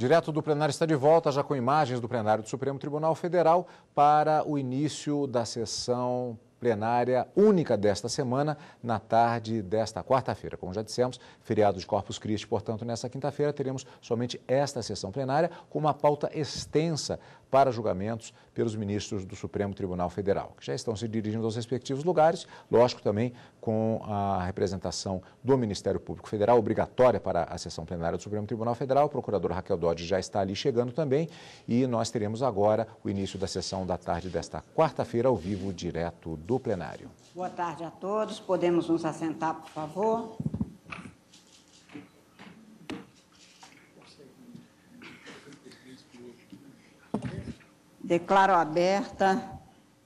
Direto do plenário está de volta, já com imagens do plenário do Supremo Tribunal Federal para o início da sessão plenária única desta semana, na tarde desta quarta-feira. Como já dissemos, feriado de Corpus Christi, portanto, nessa quinta-feira teremos somente esta sessão plenária com uma pauta extensa para julgamentos pelos ministros do Supremo Tribunal Federal, que já estão se dirigindo aos respectivos lugares, lógico também com a representação do Ministério Público Federal, obrigatória para a sessão plenária do Supremo Tribunal Federal. O procurador Raquel Dodge já está ali chegando também e nós teremos agora o início da sessão da tarde desta quarta-feira, ao vivo, direto do plenário. Boa tarde a todos. Podemos nos assentar, por favor. Declaro aberta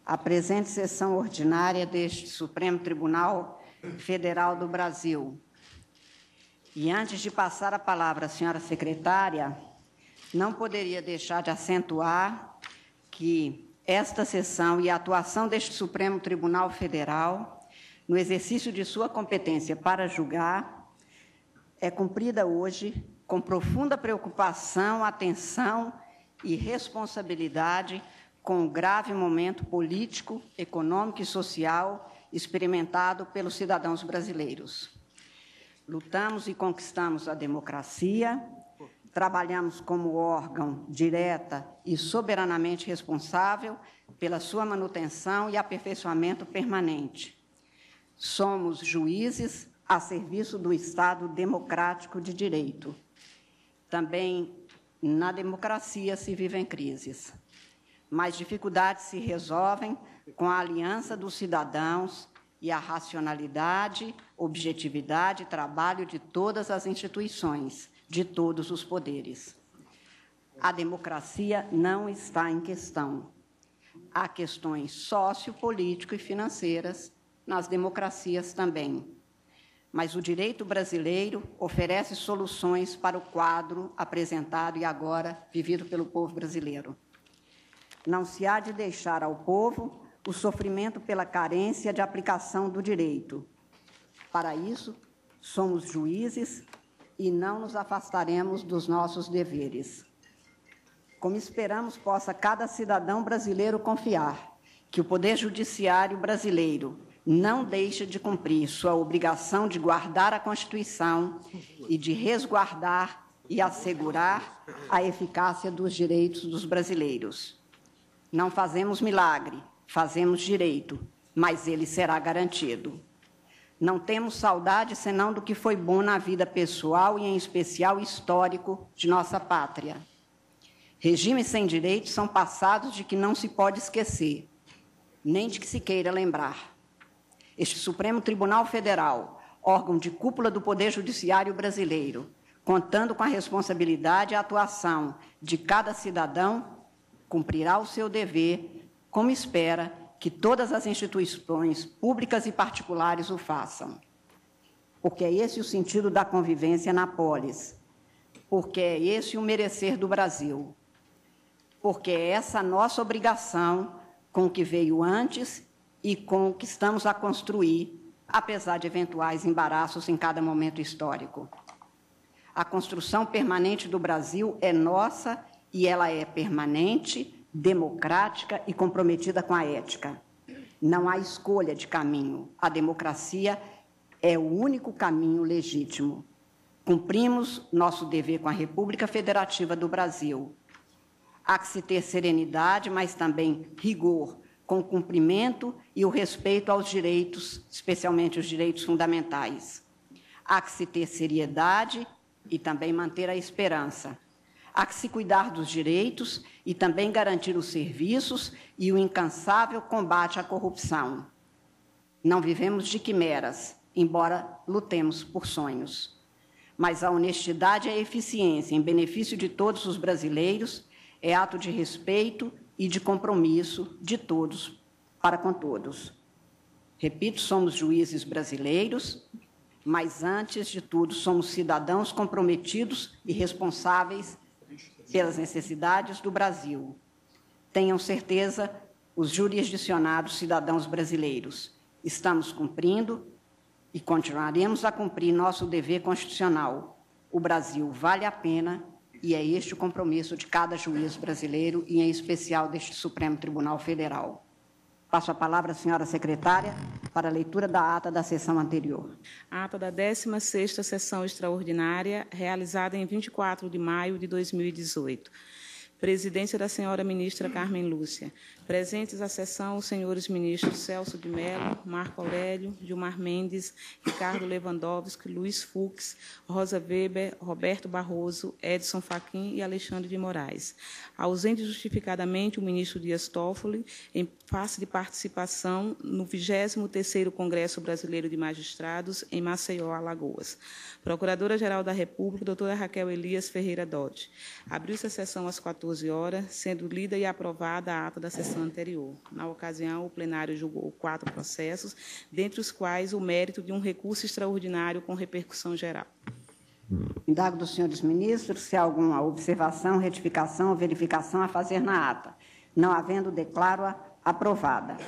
a presente sessão ordinária deste Supremo Tribunal Federal do Brasil. E antes de passar a palavra à senhora secretária, não poderia deixar de acentuar que esta sessão e a atuação deste Supremo Tribunal Federal, no exercício de sua competência para julgar, é cumprida hoje com profunda preocupação, atenção e responsabilidade com o grave momento político, econômico e social experimentado pelos cidadãos brasileiros. Lutamos e conquistamos a democracia, trabalhamos como órgão direta e soberanamente responsável pela sua manutenção e aperfeiçoamento permanente. Somos juízes a serviço do Estado democrático de direito. Também na democracia se vivem crises, mas dificuldades se resolvem com a aliança dos cidadãos e a racionalidade, objetividade e trabalho de todas as instituições, de todos os poderes. A democracia não está em questão. Há questões sociopolíticas e financeiras nas democracias também. Mas o direito brasileiro oferece soluções para o quadro apresentado e agora vivido pelo povo brasileiro. Não se há de deixar ao povo o sofrimento pela carência de aplicação do direito. Para isso, somos juízes e não nos afastaremos dos nossos deveres. Como esperamos possa cada cidadão brasileiro confiar que o Poder Judiciário brasileiro não deixa de cumprir sua obrigação de guardar a Constituição e de resguardar e assegurar a eficácia dos direitos dos brasileiros. Não fazemos milagre, fazemos direito, mas ele será garantido. Não temos saudade senão do que foi bom na vida pessoal e, em especial, histórico de nossa pátria. Regimes sem direitos são passados de que não se pode esquecer, nem de que se queira lembrar. Este Supremo Tribunal Federal, órgão de cúpula do Poder Judiciário brasileiro, contando com a responsabilidade e a atuação de cada cidadão, cumprirá o seu dever, como espera que todas as instituições públicas e particulares o façam. Porque é esse o sentido da convivência na polis, porque é esse o merecer do Brasil, porque é essa nossa obrigação com o que veio antes e com o que estamos a construir, apesar de eventuais embaraços em cada momento histórico. A construção permanente do Brasil é nossa e ela é permanente, democrática e comprometida com a ética. Não há escolha de caminho. A democracia é o único caminho legítimo. Cumprimos nosso dever com a República Federativa do Brasil. Há que se ter serenidade, mas também rigor, com o cumprimento e o respeito aos direitos, especialmente os direitos fundamentais. Há que se ter seriedade e também manter a esperança. Há que se cuidar dos direitos e também garantir os serviços e o incansável combate à corrupção. Não vivemos de quimeras, embora lutemos por sonhos. Mas a honestidade e a eficiência em benefício de todos os brasileiros é ato de respeito e de compromisso de todos para com todos. Repito, somos juízes brasileiros, mas, antes de tudo, somos cidadãos comprometidos e responsáveis pelas necessidades do Brasil. Tenham certeza, os jurisdicionados cidadãos brasileiros, estamos cumprindo e continuaremos a cumprir nosso dever constitucional. O Brasil vale a pena E é este o compromisso de cada juiz brasileiro e, em especial, deste Supremo Tribunal Federal. Passo a palavra à senhora secretária para a leitura da ata da sessão anterior. Ata da 16ª Sessão Extraordinária, realizada em 24 de maio de 2018. Presidência da senhora ministra Carmen Lúcia. Presentes à sessão, os senhores ministros Celso de Mello, Marco Aurélio, Gilmar Mendes, Ricardo Lewandowski, Luiz Fux, Rosa Weber, Roberto Barroso, Edson Fachin e Alexandre de Moraes. Ausente justificadamente o ministro Dias Toffoli, em face de participação no 23º Congresso Brasileiro de Magistrados, em Maceió, Alagoas. Procuradora-Geral da República, doutora Raquel Elias Ferreira Dodge. Abriu-se a sessão às 14h, sendo lida e aprovada a ata da sessão anterior. Na ocasião, o plenário julgou 4 processos, dentre os quais o mérito de um recurso extraordinário com repercussão geral. Indago dos senhores ministros se há alguma observação, retificação ou verificação a fazer na ata. Não havendo, declaro-a aprovada.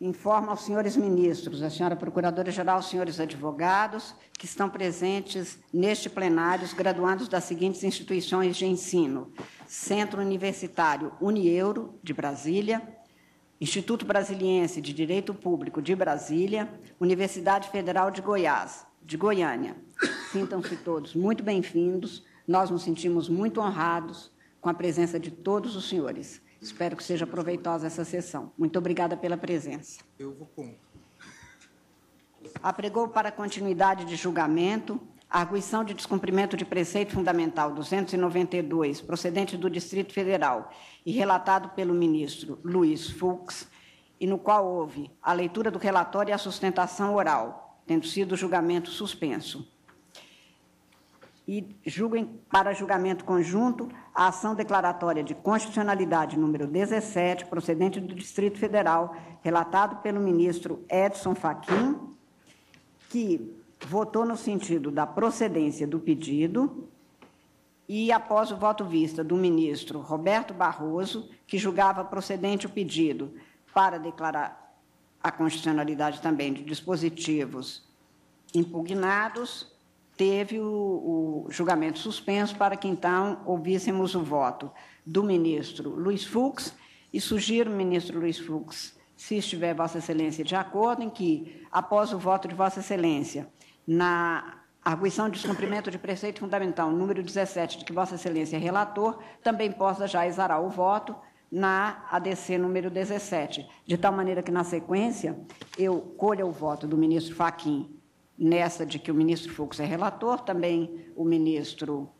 Informo aos senhores ministros, à senhora procuradora-geral, aos senhores advogados que estão presentes neste plenário, os graduandos das seguintes instituições de ensino: Centro Universitário Unieuro, de Brasília, Instituto Brasiliense de Direito Público de Brasília, Universidade Federal de Goiás, de Goiânia. Sintam-se todos muito bem-vindos, nós nos sentimos muito honrados com a presença de todos os senhores. Espero que seja proveitosa essa sessão. Muito obrigada pela presença. Eu vou contra. Apregou para continuidade de julgamento a arguição de descumprimento de preceito fundamental 292, procedente do Distrito Federal e relatado pelo ministro Luiz Fux, e no qual houve a leitura do relatório e a sustentação oral, tendo sido o julgamento suspenso. E julguem para julgamento conjunto a Ação Declaratória de Constitucionalidade número 17, procedente do Distrito Federal, relatado pelo ministro Edson Fachin, que votou no sentido da procedência do pedido e, após o voto vista do ministro Roberto Barroso, que julgava procedente o pedido para declarar a constitucionalidade também de dispositivos impugnados, teve o julgamento suspenso para que, então, ouvíssemos o voto do ministro Luiz Fux, e sugiro, ministro Luiz Fux, se estiver Vossa Excelência de acordo, em que, após o voto de Vossa Excelência, na arguição de descumprimento de preceito fundamental número 17, de que Vossa Excelência é relator, também possa já exarar o voto na ADC número 17, de tal maneira que, na sequência, eu colha o voto do ministro Fachin, nessa de que o ministro Fux é relator, também o ministro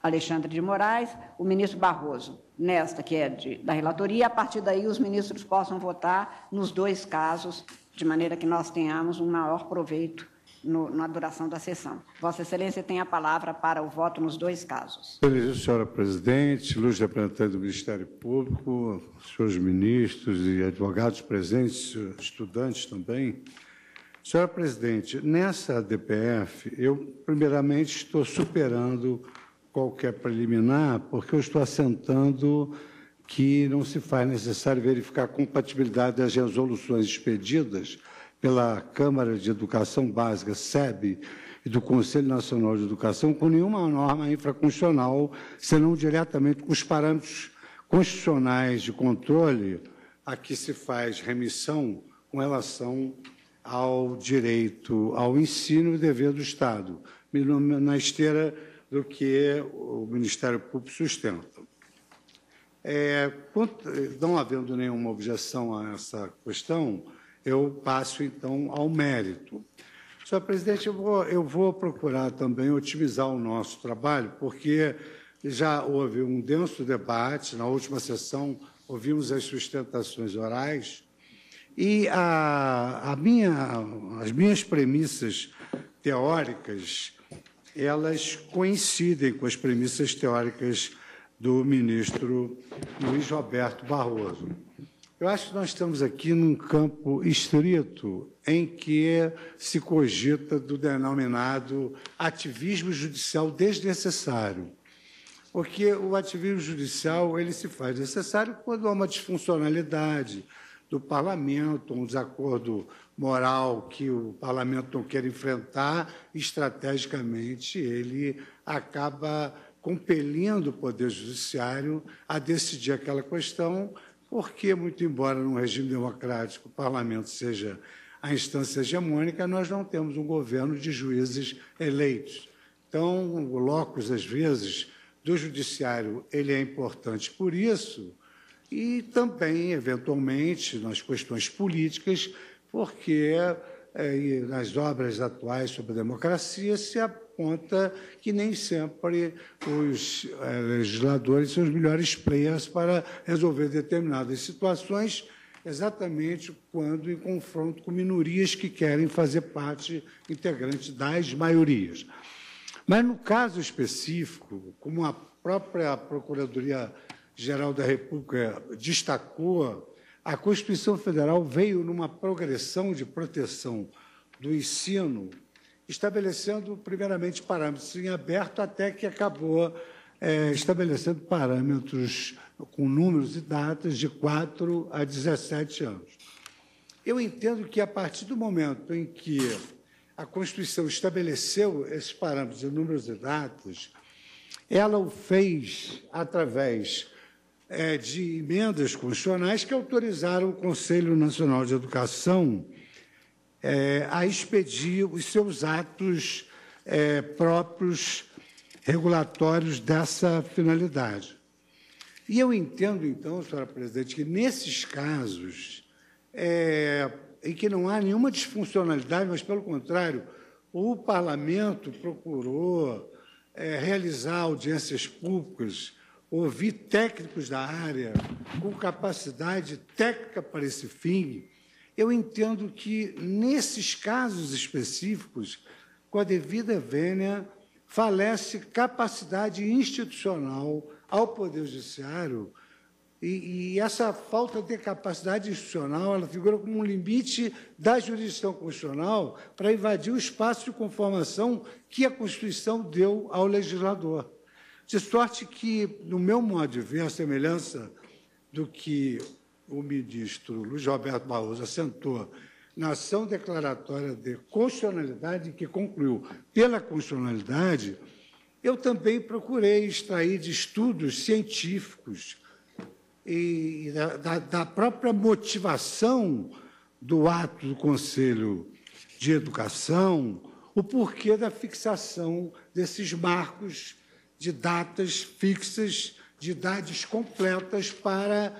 Alexandre de Moraes, o ministro Barroso, nesta que é da relatoria, a partir daí os ministros possam votar nos dois casos, de maneira que nós tenhamos um maior proveito na duração da sessão. Vossa Excelência tem a palavra para o voto nos dois casos. Senhora Presidente, ilustres representantes do Ministério Público, senhores ministros e advogados presentes, estudantes também, senhora Presidente, nessa ADPF, eu primeiramente estou superando qualquer preliminar, porque eu estou assentando que não se faz necessário verificar a compatibilidade das resoluções expedidas pela Câmara de Educação Básica, SEB, e do Conselho Nacional de Educação com nenhuma norma infraconstitucional, senão diretamente com os parâmetros constitucionais de controle a que se faz remissão com relação ao direito ao ensino e dever do Estado, na esteira do que o Ministério Público sustenta. Não havendo nenhuma objeção a essa questão, eu passo, então, ao mérito. Senhor Presidente, eu vou procurar também otimizar o nosso trabalho, porque já houve um denso debate, na última sessão ouvimos as sustentações orais, e as minhas premissas teóricas, elas coincidem com as premissas teóricas do ministro Luiz Roberto Barroso. Eu acho que nós estamos aqui num campo estrito em que se cogita do denominado ativismo judicial desnecessário, porque o ativismo judicial ele se faz necessário quando há uma disfuncionalidade do parlamento, um desacordo moral que o parlamento não quer enfrentar, estrategicamente ele acaba compelindo o Poder Judiciário a decidir aquela questão, porque, muito embora num regime democrático o parlamento seja a instância hegemônica, nós não temos um governo de juízes eleitos. Então, o locus, às vezes, do judiciário ele é importante por isso e também, eventualmente, nas questões políticas, porque nas obras atuais sobre a democracia se aponta que nem sempre os legisladores são os melhores players para resolver determinadas situações, exatamente quando em confronto com minorias que querem fazer parte integrante das maiorias. Mas, no caso específico, como a própria Procuradoria-Geral da República destacou, a Constituição Federal veio numa progressão de proteção do ensino, estabelecendo, primeiramente, parâmetros em aberto, até que acabou estabelecendo parâmetros com números e datas de 4 a 17 anos. Eu entendo que, a partir do momento em que a Constituição estabeleceu esses parâmetros de números e datas, ela o fez através de emendas constitucionais que autorizaram o Conselho Nacional de Educação a expedir os seus atos próprios regulatórios dessa finalidade. E eu entendo, então, senhora presidente, que nesses casos em que não há nenhuma disfuncionalidade, mas, pelo contrário, o parlamento procurou realizar audiências públicas, ouvir técnicos da área com capacidade técnica para esse fim. Eu entendo que, nesses casos específicos, com a devida vênia, falece capacidade institucional ao Poder Judiciário. E essa falta de capacidade institucional, ela figura como um limite da jurisdição constitucional para invadir o espaço de conformação que a Constituição deu ao legislador. De sorte que, no meu modo de ver, a semelhança do que o ministro Luiz Roberto Barroso assentou na Ação Declaratória de Constitucionalidade, que concluiu pela constitucionalidade, eu também procurei extrair de estudos científicos e da própria motivação do ato do Conselho de Educação, o porquê da fixação desses marcos de datas fixas, de idades completas para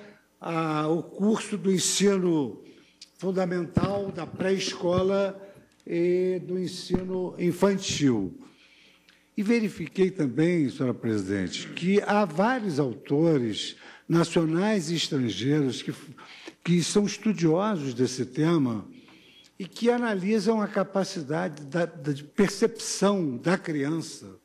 o curso do ensino fundamental, da pré-escola e do ensino infantil. E verifiquei também, senhora presidente, que há vários autores nacionais e estrangeiros que são estudiosos desse tema e que analisam a capacidade de percepção da criança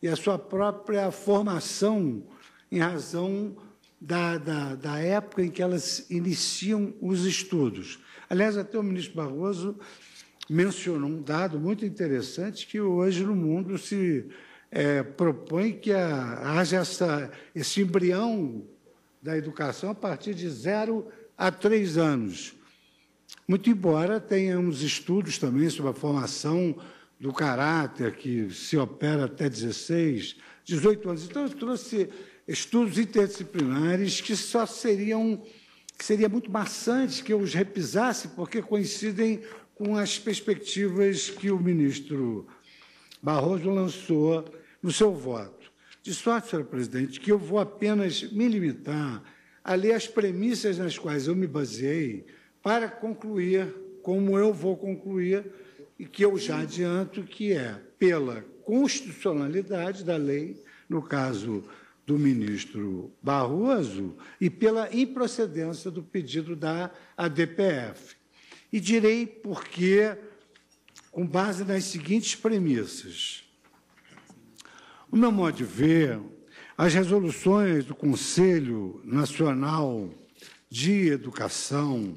e a sua própria formação em razão da época em que elas iniciam os estudos. Aliás, até o ministro Barroso mencionou um dado muito interessante que hoje no mundo se propõe que haja esse embrião da educação a partir de 0 a 3 anos. Muito embora tenhamos estudos também sobre a formação do caráter, que se opera até 16, 18 anos. Então, eu trouxe estudos interdisciplinares que seria muito maçante que eu os repisasse, porque coincidem com as perspectivas que o ministro Barroso lançou no seu voto. De sorte, senhor presidente, que eu vou apenas me limitar a ler as premissas nas quais eu me baseei para concluir, como eu vou concluir, e que eu já adianto que é pela constitucionalidade da lei, no caso do ministro Barroso, e pela improcedência do pedido da ADPF. E direi porque, com base nas seguintes premissas. No meu modo de ver, as resoluções do Conselho Nacional de Educação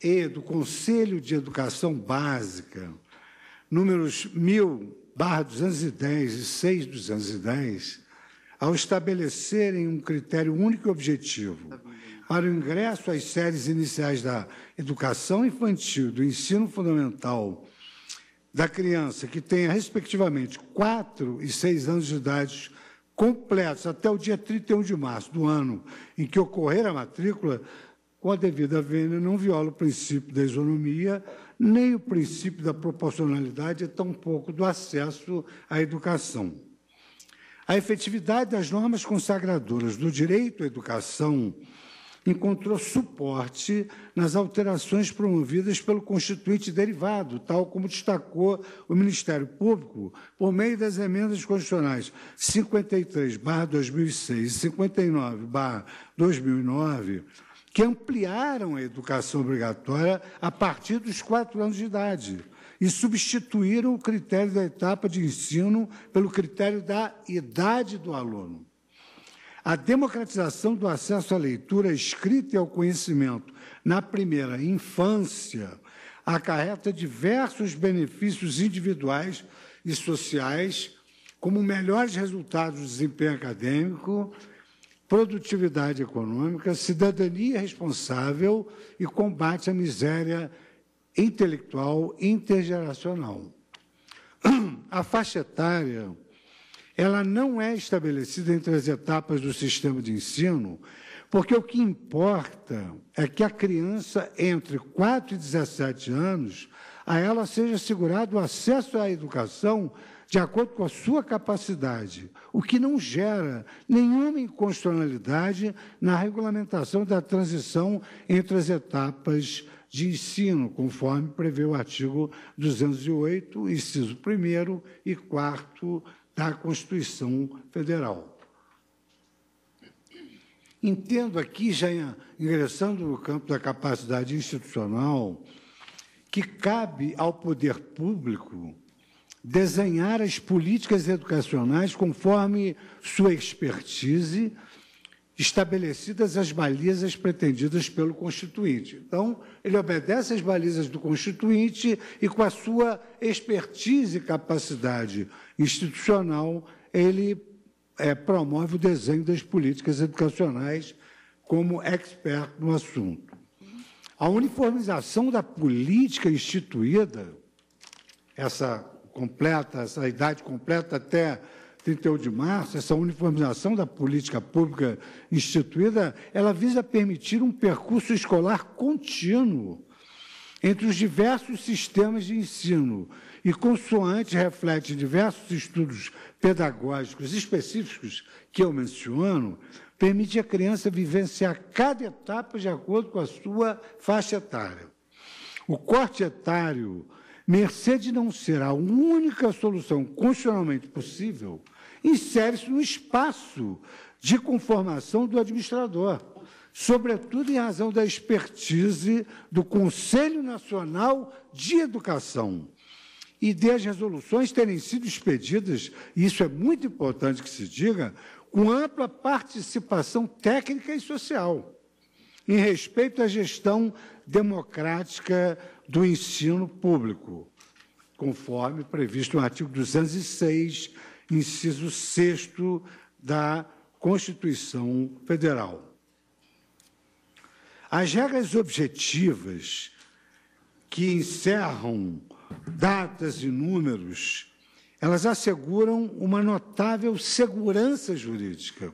e do Conselho de Educação Básica, números 1000/210 e 6210, ao estabelecerem um critério único e objetivo para o ingresso às séries iniciais da educação infantil, do ensino fundamental da criança que tenha, respectivamente, 4 e 6 anos de idade completos até o dia 31 de março do ano em que ocorrer a matrícula, com a devida vênia, não viola o princípio da isonomia, nem o princípio da proporcionalidade, tampouco do acesso à educação. A efetividade das normas consagradoras do direito à educação encontrou suporte nas alterações promovidas pelo Constituinte derivado, tal como destacou o Ministério Público, por meio das emendas constitucionais 53/2006 e 59/2009, que ampliaram a educação obrigatória a partir dos 4 anos de idade e substituíram o critério da etapa de ensino pelo critério da idade do aluno. A democratização do acesso à leitura, à escrita e ao conhecimento na primeira infância acarreta diversos benefícios individuais e sociais, como melhores resultados do desempenho acadêmico, produtividade econômica, cidadania responsável e combate à miséria intelectual e intergeracional. A faixa etária, ela não é estabelecida entre as etapas do sistema de ensino, porque o que importa é que a criança, entre 4 e 17 anos, a ela seja assegurado o acesso à educação de acordo com a sua capacidade, o que não gera nenhuma inconstitucionalidade na regulamentação da transição entre as etapas de ensino, conforme prevê o artigo 208, inciso 1º e 4º da Constituição Federal. Entendo aqui, já ingressando no campo da capacidade institucional, que cabe ao poder público desenhar as políticas educacionais conforme sua expertise, estabelecidas as balizas pretendidas pelo Constituinte. Então, ele obedece às balizas do Constituinte e, com a sua expertise e capacidade institucional, ele promove o desenho das políticas educacionais como expert no assunto. A uniformização da política instituída, essa idade completa até 31 de março, essa uniformização da política pública instituída, ela visa permitir um percurso escolar contínuo entre os diversos sistemas de ensino e, consoante, reflete diversos estudos pedagógicos específicos que eu menciono, permite à criança vivenciar cada etapa de acordo com a sua faixa etária. O corte etário, mercê de não ser a única solução constitucionalmente possível, insere-se no espaço de conformação do administrador, sobretudo em razão da expertise do Conselho Nacional de Educação e de as resoluções terem sido expedidas, e isso é muito importante que se diga, com ampla participação técnica e social, em respeito à gestão democrática do ensino público, conforme previsto no artigo 206, inciso 6º da Constituição Federal. As regras objetivas que encerram datas e números, elas asseguram uma notável segurança jurídica,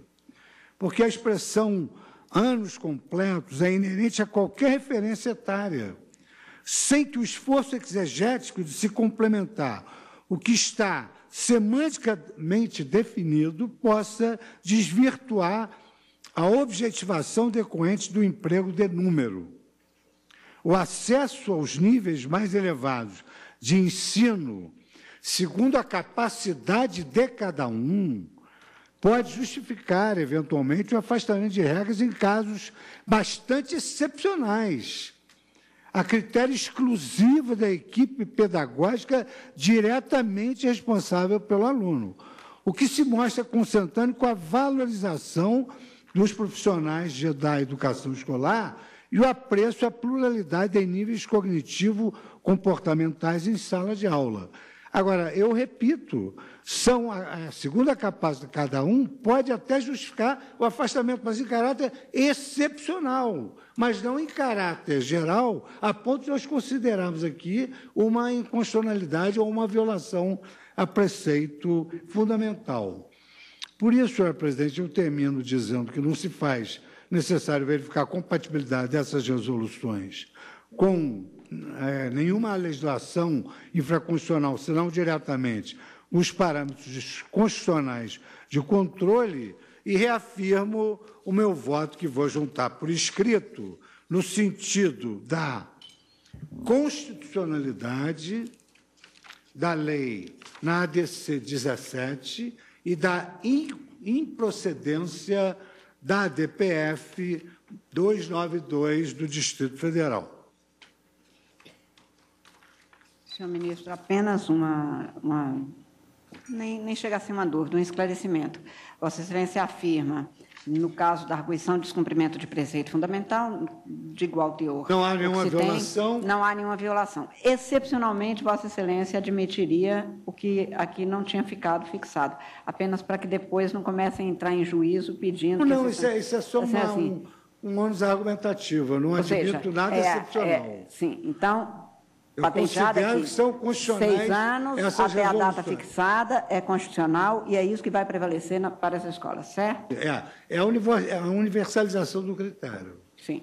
porque a expressão anos completos é inerente a qualquer referência etária, sem que o esforço exegético de se complementar o que está semanticamente definido possa desvirtuar a objetivação decorrente do emprego de número. O acesso aos níveis mais elevados de ensino, segundo a capacidade de cada um, pode justificar, eventualmente, o afastamento de regras em casos bastante excepcionais, a critério exclusivo da equipe pedagógica diretamente responsável pelo aluno, o que se mostra consentâneo com a valorização dos profissionais da educação escolar e o apreço à pluralidade de níveis cognitivo-comportamentais em sala de aula. Agora, eu repito, segundo a capacidade de cada um, pode até justificar o afastamento, mas em caráter excepcional, mas não em caráter geral, a ponto de nós considerarmos aqui uma inconstitucionalidade ou uma violação a preceito fundamental. Por isso, senhor presidente, eu termino dizendo que não se faz necessário verificar a compatibilidade dessas resoluções com nenhuma legislação infraconstitucional, senão diretamente os parâmetros constitucionais de controle, e reafirmo o meu voto, que vou juntar por escrito, no sentido da constitucionalidade da lei na ADC 17 e da improcedência da ADPF 292 do Distrito Federal. Senhor ministro, apenas uma nem chega a ser uma dúvida, um esclarecimento. Vossa Excelência afirma, no caso da arguição de descumprimento de preceito fundamental, de igual teor. Não há nenhuma violação. Não há nenhuma violação. Excepcionalmente, Vossa Excelência admitiria o que aqui não tinha ficado fixado, apenas para que depois não comecem a entrar em juízo pedindo... Não, isso é só um ônus argumentativo. Eu não admito nada excepcional. Sim, então... Eu considero que são constitucionais. 6 anos até a data fixada é constitucional e é isso que vai prevalecer para essa escola, certo? É a universalização do critério. Sim.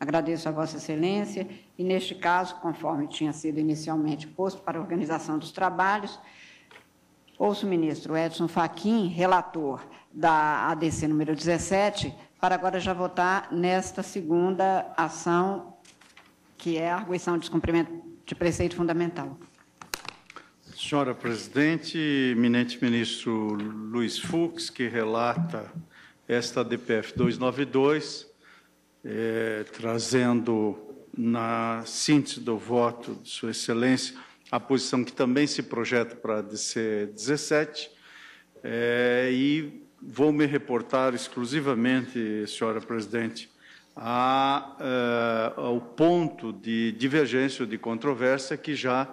Agradeço a Vossa Excelência e, neste caso, conforme tinha sido inicialmente posto para a organização dos trabalhos, ouço o ministro Edson Fachin, relator da ADC número 17, para agora já votar nesta segunda ação, que é a arguição de descumprimento de preceito fundamental. Senhora presidente, eminente ministro Luiz Fux, que relata esta ADPF 292, trazendo na síntese do voto de sua excelência a posição que também se projeta para a ADC 17, e vou me reportar exclusivamente, senhora presidente, ao ponto de divergência ou de controvérsia que já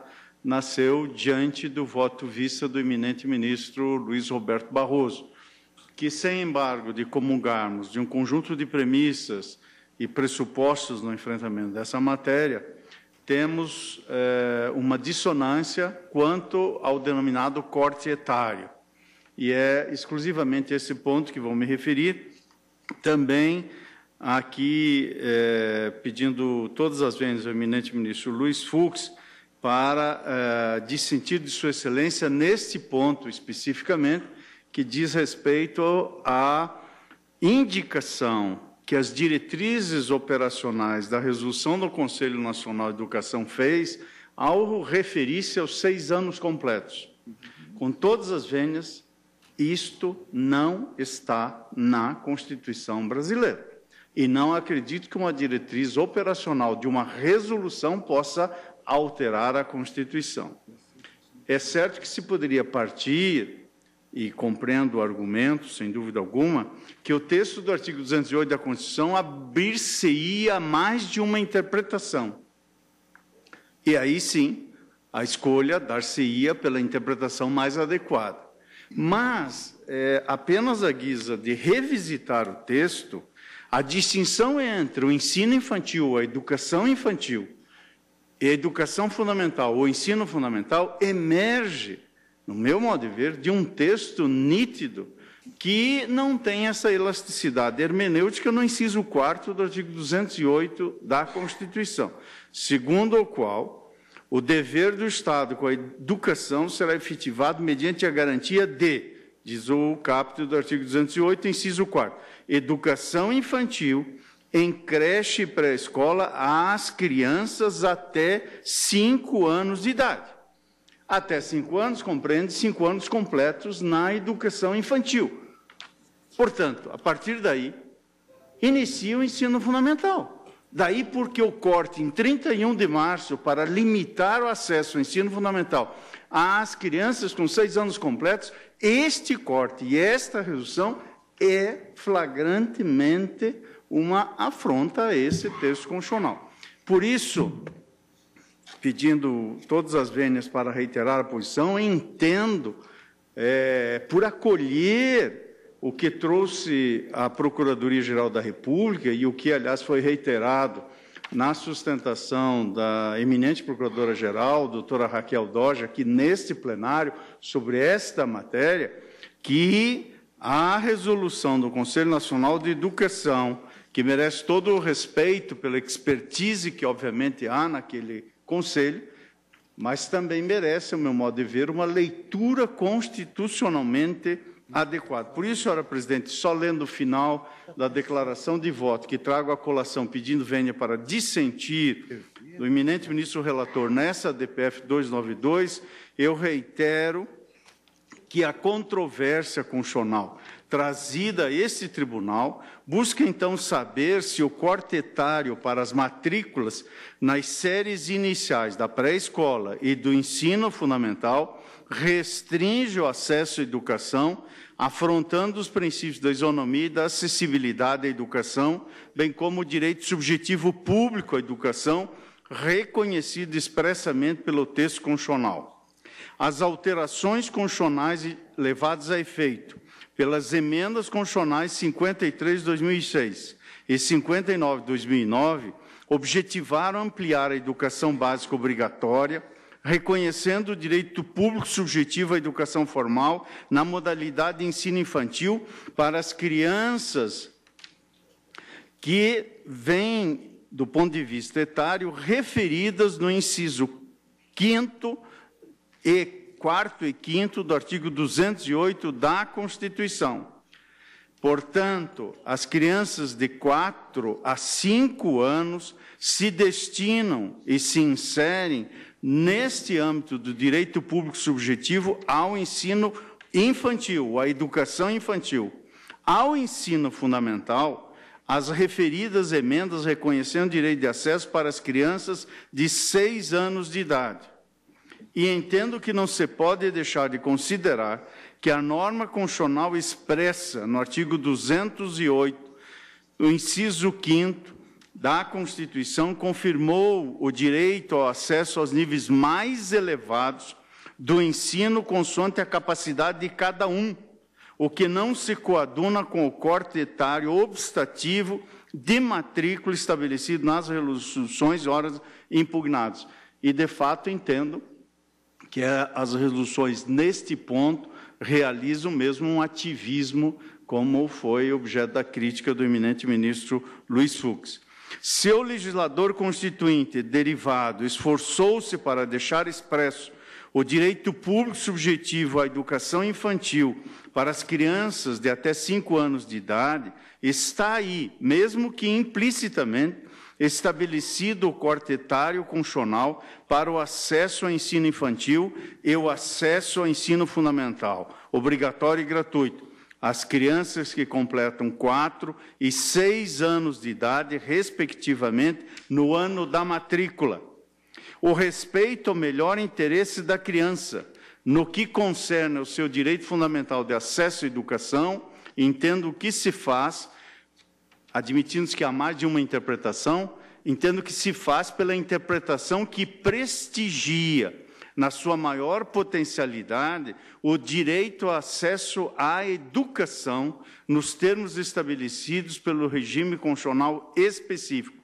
nasceu diante do voto vista do eminente ministro Luiz Roberto Barroso, que, sem embargo de comungarmos de um conjunto de premissas e pressupostos no enfrentamento dessa matéria, temos uma dissonância quanto ao denominado corte etário. E é exclusivamente esse ponto que vou me referir, também aqui pedindo todas as vezes ao eminente ministro Luiz Fux para dissentir de sua excelência neste ponto especificamente, que diz respeito à indicação que as diretrizes operacionais da resolução do Conselho Nacional de Educação fez ao referir-se aos 6 anos completos. Com todas as vênias, isto não está na Constituição brasileira. E não acredito que uma diretriz operacional de uma resolução possa alterar a Constituição. É certo que se poderia partir, e compreendo o argumento, sem dúvida alguma, que o texto do artigo 208 da Constituição abrir-se-ia a mais de uma interpretação. E aí sim, a escolha dar-se-ia pela interpretação mais adequada. Mas, apenas à guisa de revisitar o texto, a distinção entre o ensino infantil, a educação infantil, e a educação fundamental, o ensino fundamental, emerge, no meu modo de ver, de um texto nítido que não tem essa elasticidade hermenêutica no inciso 4º do artigo 208 da Constituição, segundo o qual o dever do Estado com a educação será efetivado mediante a garantia de, diz o caput do artigo 208, inciso 4º, educação infantil em creche e pré-escola às crianças até 5 anos de idade. Até 5 anos, compreende 5 anos completos na educação infantil. Portanto, a partir daí, inicia o ensino fundamental. Daí porque o corte em 31 de março para limitar o acesso ao ensino fundamental às crianças com 6 anos completos, este corte e esta redução é flagrantemente uma afronta a esse texto constitucional. Por isso, pedindo todas as vênias para reiterar a posição, entendo por acolher o que trouxe a Procuradoria-Geral da República e o que, aliás, foi reiterado na sustentação da eminente Procuradora-Geral, doutora Raquel Dodge, aqui neste plenário, sobre esta matéria, que a resolução do Conselho Nacional de Educação, que merece todo o respeito pela expertise que, obviamente, há naquele Conselho, mas também merece, ao meu modo de ver, uma leitura constitucionalmente adequada. Por isso, senhora presidente, só lendo o final da declaração de voto, que trago à colação pedindo vênia para dissentir do eminente ministro relator nessa ADPF 292, eu reitero que a controvérsia constitucional trazida a este tribunal busca, então, saber se o corte etário para as matrículas nas séries iniciais da pré-escola e do ensino fundamental restringe o acesso à educação, afrontando os princípios da isonomia e da acessibilidade à educação, bem como o direito subjetivo público à educação, reconhecido expressamente pelo texto constitucional. As alterações constitucionais levadas a efeito pelas emendas constitucionais 53 de 2006 e 59 de 2009, objetivaram ampliar a educação básica obrigatória, reconhecendo o direito público subjetivo à educação formal na modalidade de ensino infantil para as crianças que vêm, do ponto de vista etário, referidas no inciso 5º e 4º e 5º do artigo 208 da Constituição. Portanto, as crianças de 4 a 5 anos se destinam e se inserem neste âmbito do direito público subjetivo ao ensino infantil, à educação infantil. Ao ensino fundamental, as referidas emendas reconhecendo o direito de acesso para as crianças de 6 anos de idade. E entendo que não se pode deixar de considerar que a norma constitucional expressa, no artigo 208, o inciso 5º da Constituição, confirmou o direito ao acesso aos níveis mais elevados do ensino consoante a capacidade de cada um, o que não se coaduna com o corte etário obstativo de matrícula estabelecido nas resoluções e horas impugnadas. E, de fato, entendo que as resoluções, neste ponto, realizam mesmo um ativismo, como foi objeto da crítica do eminente ministro Luiz Fux. Se o legislador constituinte derivado esforçou-se para deixar expresso o direito público subjetivo à educação infantil para as crianças de até 5 anos de idade, está aí, mesmo que implicitamente, estabelecido o corte etário constitucional para o acesso ao ensino infantil e o acesso ao ensino fundamental, obrigatório e gratuito. As crianças que completam 4 e 6 anos de idade, respectivamente, no ano da matrícula. O respeito ao melhor interesse da criança, no que concerne ao seu direito fundamental de acesso à educação, entendo que se faz, admitindo-se que há mais de uma interpretação, entendo que se faz pela interpretação que prestigia, na sua maior potencialidade, o direito ao acesso à educação nos termos estabelecidos pelo regime constitucional específico.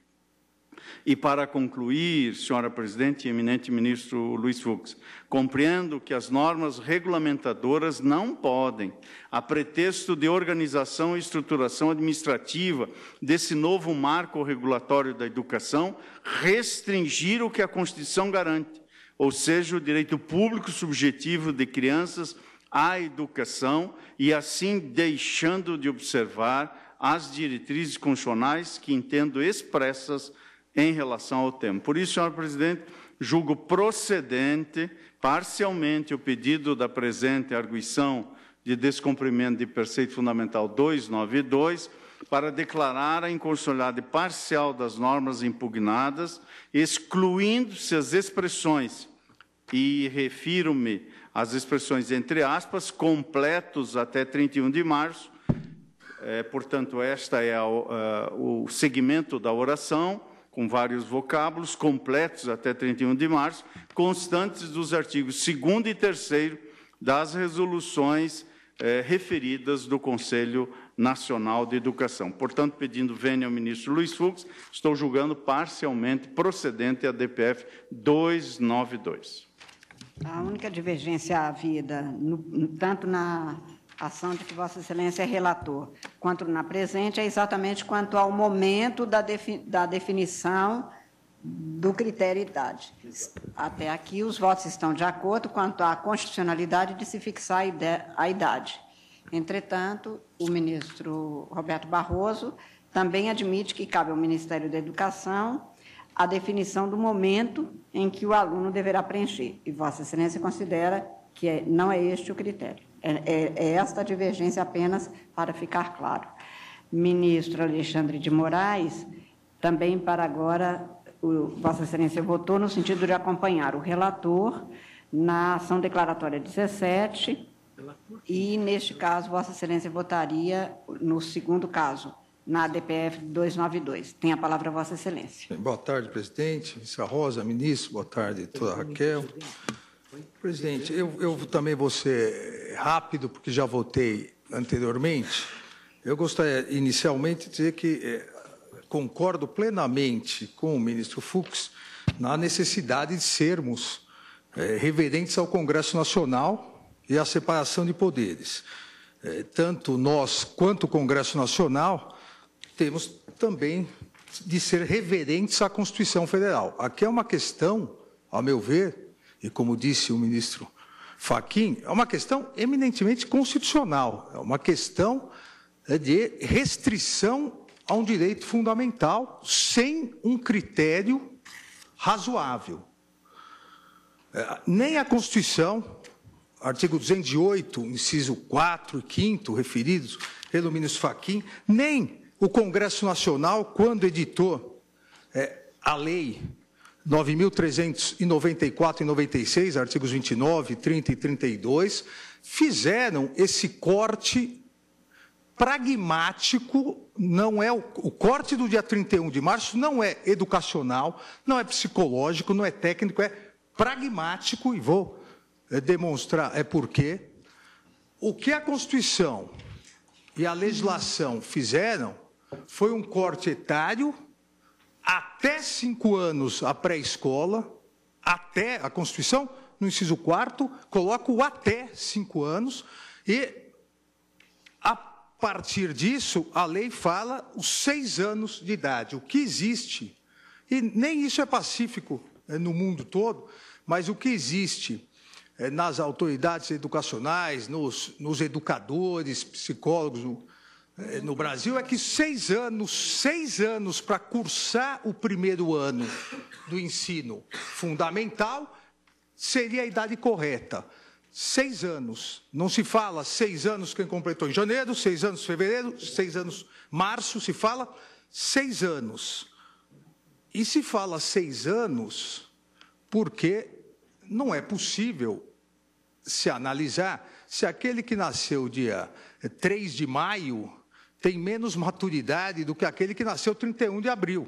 E, para concluir, senhora presidente e eminente ministro Luiz Fux, compreendo que as normas regulamentadoras não podem, a pretexto de organização e estruturação administrativa desse novo marco regulatório da educação, restringir o que a Constituição garante, ou seja, o direito público subjetivo de crianças à educação e, assim, deixando de observar as diretrizes constitucionais que entendo expressas em relação ao tema. Por isso, senhor presidente, julgo procedente, parcialmente, o pedido da presente arguição de descumprimento de Preceito Fundamental 292, para declarar a inconstitucionalidade parcial das normas impugnadas, excluindo-se as expressões, e refiro-me às expressões, entre aspas, completos até 31 de março, portanto, esta é o segmento da oração, com vários vocábulos, completos até 31 de março, constantes dos artigos 2º e 3º das resoluções referidas do Conselho Nacional de Educação. Portanto, pedindo vênia ao ministro Luiz Fux, estou julgando parcialmente procedente a ADPF 292. A única divergência havida, tanto na ação de que Vossa Excelência é relator, quanto na presente, é exatamente quanto ao momento da definição do critério idade. Até aqui, os votos estão de acordo quanto à constitucionalidade de se fixar a idade. Entretanto, o ministro Roberto Barroso também admite que cabe ao Ministério da Educação a definição do momento em que o aluno deverá preencher. E Vossa Excelência considera que não é este o critério. É esta divergência apenas para ficar claro. Ministro Alexandre de Moraes, também para agora, Vossa Excelência votou no sentido de acompanhar o relator na ação declaratória 17 e, neste caso, Vossa Excelência votaria, no segundo caso, na ADPF 292. Tem a palavra, Vossa Excelência. Boa tarde, presidente. Ministra Rosa, ministro, boa tarde, doutora Raquel. Presidente, eu também vou ser rápido, porque já votei anteriormente. Eu gostaria, inicialmente, de dizer que concordo plenamente com o ministro Fux na necessidade de sermos reverentes ao Congresso Nacional e à separação de poderes. Tanto nós quanto o Congresso Nacional temos também de ser reverentes à Constituição Federal. Aqui é uma questão, a meu ver, e como disse o ministro Fachin, é uma questão eminentemente constitucional, é uma questão de restrição a um direito fundamental sem um critério razoável. Nem a Constituição, artigo 208, inciso 4 e 5, referidos pelo ministro Fachin, nem o Congresso Nacional, quando editou a lei 9.394 e 96, artigos 29, 30 e 32, fizeram esse corte pragmático. Não é o corte do dia 31 de março não é educacional, não é psicológico, não é técnico, é pragmático, e vou demonstrar porquê. O que a Constituição e a legislação fizeram foi um corte etário até 5 anos a pré-escola, até a Constituição, no inciso 4º, coloca o até 5 anos, e, a partir disso, a lei fala os 6 anos de idade, o que existe, e nem isso é pacífico no mundo todo, mas o que existe nas autoridades educacionais, nos educadores, psicólogos, no Brasil, é que 6 anos para cursar o primeiro ano do ensino fundamental seria a idade correta. 6 anos. Não se fala 6 anos quem completou em janeiro, 6 anos em fevereiro, 6 anos em março, se fala 6 anos. E se fala 6 anos porque não é possível se analisar se aquele que nasceu dia 3 de maio... tem menos maturidade do que aquele que nasceu 31 de abril,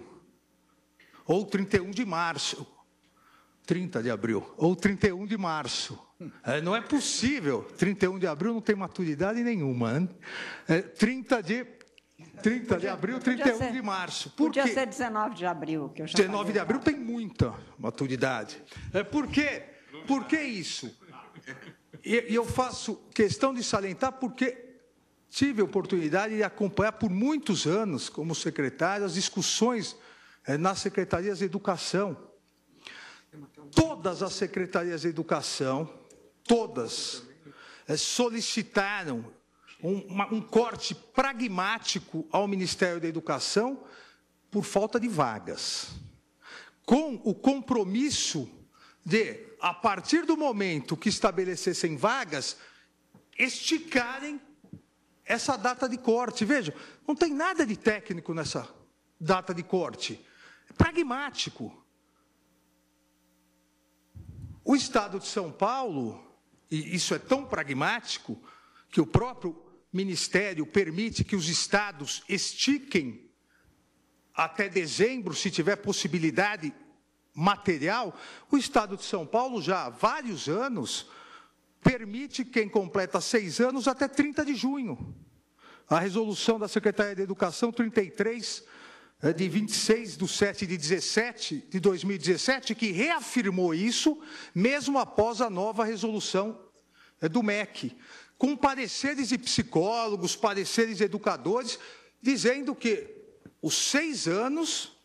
ou 31 de março, 30 de abril, ou 31 de março. Não é possível, 31 de abril não tem maturidade nenhuma, né? 30 de abril, 31 de março. Podia ser 19 de abril. Que eu já 19 de abril tem muita maturidade. Por quê? Por que isso? E eu faço questão de salientar porque tive a oportunidade de acompanhar por muitos anos, como secretário, as discussões nas secretarias de educação. Todas as secretarias de educação, todas, solicitaram um corte pragmático ao Ministério da Educação por falta de vagas, com o compromisso de, a partir do momento que estabelecessem vagas, esticarem essa data de corte. Vejam, não tem nada de técnico nessa data de corte. É pragmático. O Estado de São Paulo, e isso é tão pragmático, que o próprio Ministério permite que os estados estiquem até dezembro, se tiver possibilidade material. O Estado de São Paulo já há vários anos permite quem completa 6 anos até 30 de junho. A resolução da Secretaria de Educação 33, de 26/7/2017, que reafirmou isso, mesmo após a nova resolução do MEC, com pareceres de psicólogos, pareceres de educadores, dizendo que os 6 anos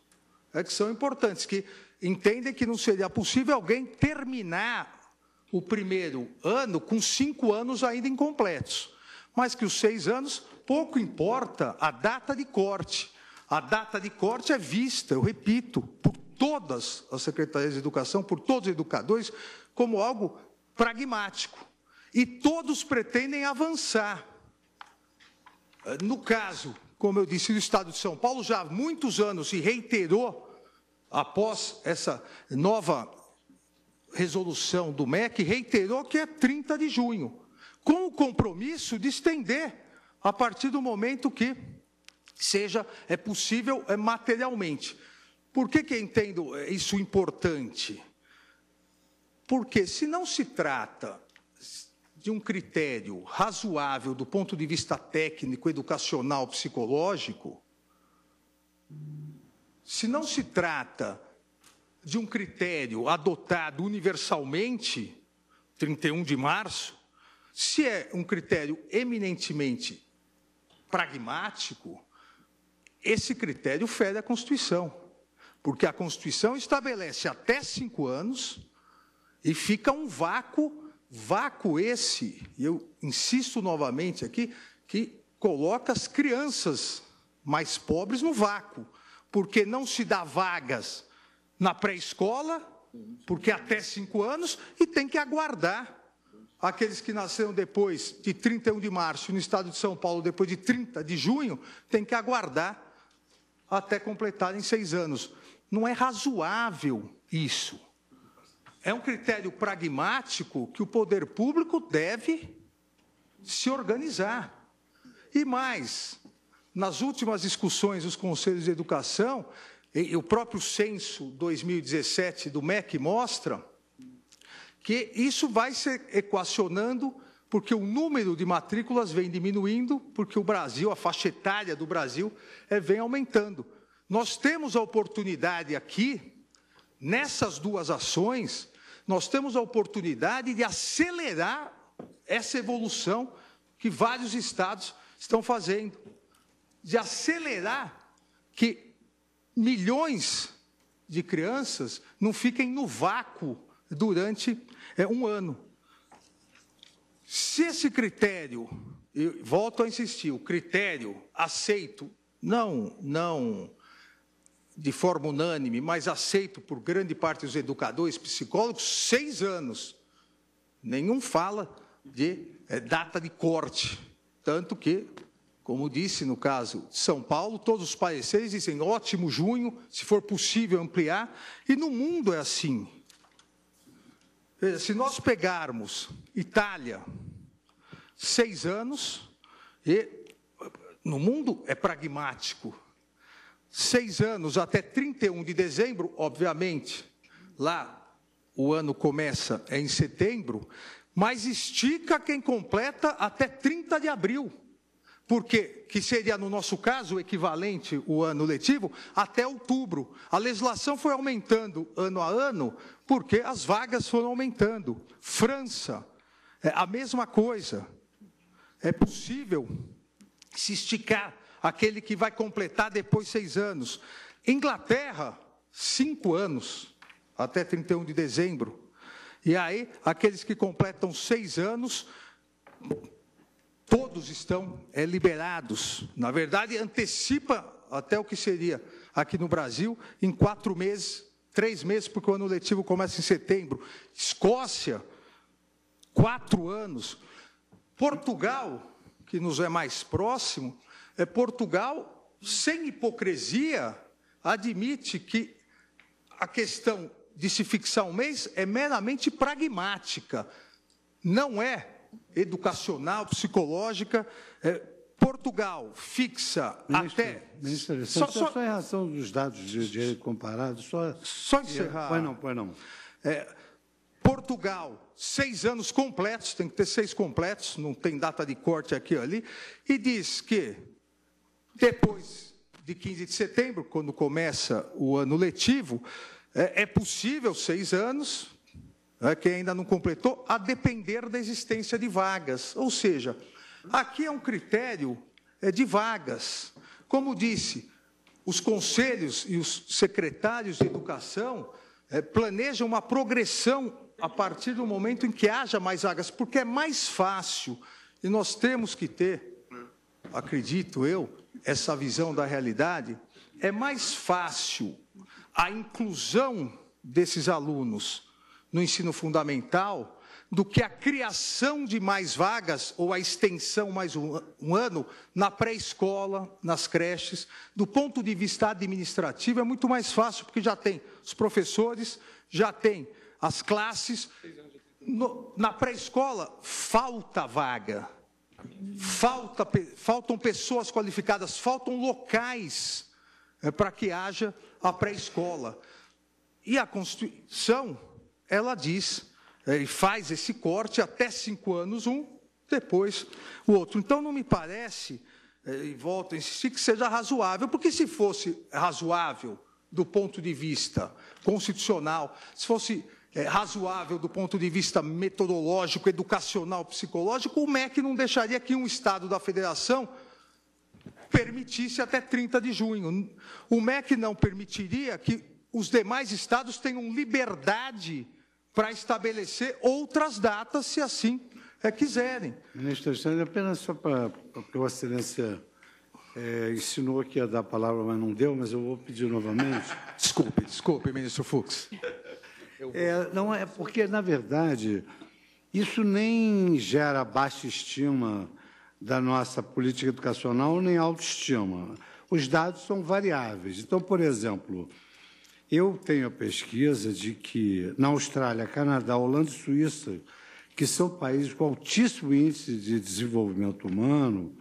é que são importantes, que entendem que não seria possível alguém terminar o primeiro ano com 5 anos ainda incompletos, mas que os 6 anos, pouco importa a data de corte. A data de corte é vista, eu repito, por todas as secretarias de educação, por todos os educadores, como algo pragmático. E todos pretendem avançar. No caso, como eu disse, do Estado de São Paulo, já há muitos anos, e reiterou, após essa nova resolução do MEC, reiterou que é 30 de junho, com o compromisso de estender a partir do momento que seja possível materialmente. Por que eu entendo isso importante? Porque, se não se trata de um critério razoável do ponto de vista técnico, educacional, psicológico, se não se trata de um critério adotado universalmente, 31 de março, se é um critério eminentemente pragmático, esse critério fere a Constituição, porque a Constituição estabelece até 5 anos e fica um vácuo esse, e eu insisto novamente aqui, que coloca as crianças mais pobres no vácuo, porque não se dá vagas na pré-escola, porque até 5 anos, e tem que aguardar aqueles que nasceram depois de 31 de março no Estado de São Paulo, depois de 30 de junho, tem que aguardar até completarem 6 anos. Não é razoável isso. É um critério pragmático que o poder público deve se organizar. E mais, nas últimas discussões dos conselhos de educação, e o próprio censo 2017 do MEC mostra que isso vai se equacionando, porque o número de matrículas vem diminuindo, porque o Brasil, a faixa etária do Brasil, vem aumentando. Nós temos a oportunidade aqui, nessas duas ações, nós temos a oportunidade de acelerar essa evolução que vários estados estão fazendo, de acelerar que milhões de crianças não fiquem no vácuo durante um ano. Se esse critério, eu volto a insistir, o critério aceito, não de forma unânime, mas aceito por grande parte dos educadores, psicólogos, 6 anos. Nenhum fala de data de corte. Tanto que, como disse no caso de São Paulo, todos os pareceres dizem ótimo junho, se for possível ampliar, e no mundo é assim. Se nós pegarmos Itália, 6 anos, e no mundo é pragmático, 6 anos até 31 de dezembro, obviamente, lá o ano começa em setembro, mas estica quem completa até 30 de abril, porque, que seria no nosso caso o equivalente o ano letivo, até outubro. A legislação foi aumentando ano a ano, porque as vagas foram aumentando. França, é a mesma coisa. É possível se esticar aquele que vai completar depois 6 anos. Inglaterra, 5 anos, até 31 de dezembro. E aí, aqueles que completam 6 anos, todos estão liberados. Na verdade, antecipa até o que seria aqui no Brasil, em 4 meses, 3 meses, porque o ano letivo começa em setembro. Escócia, 4 anos. Portugal, que nos é mais próximo, Portugal, sem hipocrisia, admite que a questão de se fixar um mês é meramente pragmática, não é educacional, psicológica. Portugal fixa até... Ministro, só em razão dos dados de comparados, só encerrar. Pois não. Portugal, 6 anos completos, tem que ter 6 completos, não tem data de corte aqui ou ali, e diz que depois de 15 de setembro, quando começa o ano letivo, é possível 6 anos, né, que ainda não completou, a depender da existência de vagas. Ou seja, aqui é um critério de vagas. Como disse, os conselhos e os secretários de educação planejam uma progressão a partir do momento em que haja mais vagas, porque é mais fácil. E nós temos que ter, acredito eu, essa visão da realidade, é mais fácil a inclusão desses alunos no ensino fundamental do que a criação de mais vagas ou a extensão mais um ano na pré-escola, nas creches. Do ponto de vista administrativo, é muito mais fácil, porque já tem os professores, já tem as classes. Na pré-escola, falta vaga, faltam pessoas qualificadas, faltam locais para que haja a pré-escola. E a Constituição, ela diz, e faz esse corte até 5 anos um, depois o outro. Então, não me parece, e volto a insistir, que seja razoável, porque se fosse razoável do ponto de vista constitucional, se fosse razoável do ponto de vista metodológico, educacional, psicológico, o MEC não deixaria que um Estado da Federação permitisse até 30 de junho. O MEC não permitiria que os demais Estados tenham liberdade para estabelecer outras datas, se assim quiserem. Ministro Alexandre, apenas só para que Vossa Excelência insinuou que ia dar a palavra, mas não deu, mas eu vou pedir novamente. Desculpe, ministro Fux. Não é porque, na verdade, isso nem gera baixa estima da nossa política educacional, nem autoestima. Os dados são variáveis. Então, por exemplo, eu tenho a pesquisa de que na Austrália, Canadá, Holanda e Suíça, que são países com altíssimo índice de desenvolvimento humano,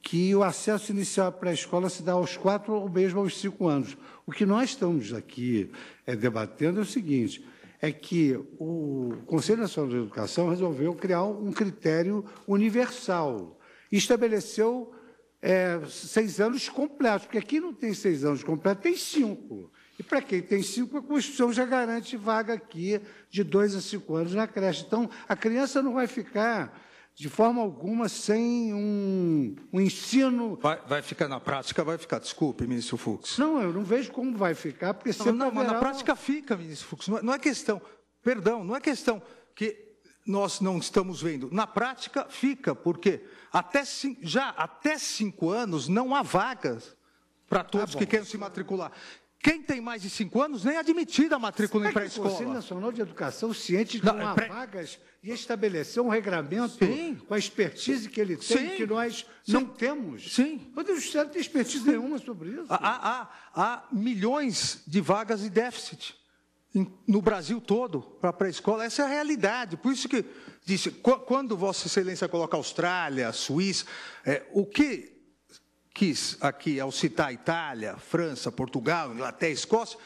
que o acesso inicial à pré-escola se dá aos 4 ou mesmo aos 5 anos. O que nós estamos aqui debatendo é o seguinte, é que o Conselho Nacional de Educação resolveu criar um critério universal, estabeleceu 6 anos completos, porque aqui não tem 6 anos completos, tem 5. E para quem tem 5, a Constituição já garante vaga aqui de 2 a 5 anos na creche. Então, a criança não vai ficar, de forma alguma, sem um ensino... Vai ficar na prática, vai ficar, desculpe, ministro Fux. Não, eu não vejo como vai ficar, porque... Mas na prática fica, ministro Fux, não é questão, perdão, não é questão que nós não estamos vendo. Na prática fica, porque até 5 anos não há vagas para todos que querem se matricular. Quem tem mais de 5 anos nem é admitida a matrícula em pré-escola. O Conselho Nacional de Educação, ciente de não há vagas, e estabelecer um regramento com a expertise que ele tem, que nós não temos. Sim. O Poder Judiciário não tem expertise nenhuma sobre isso. Há milhões de vagas de déficit no Brasil todo para a pré-escola. Essa é a realidade. Por isso que disse, quando Vossa Excelência coloca Austrália, Suíça, o que quis aqui, ao citar Itália, França, Portugal, Inglaterra, Escócia,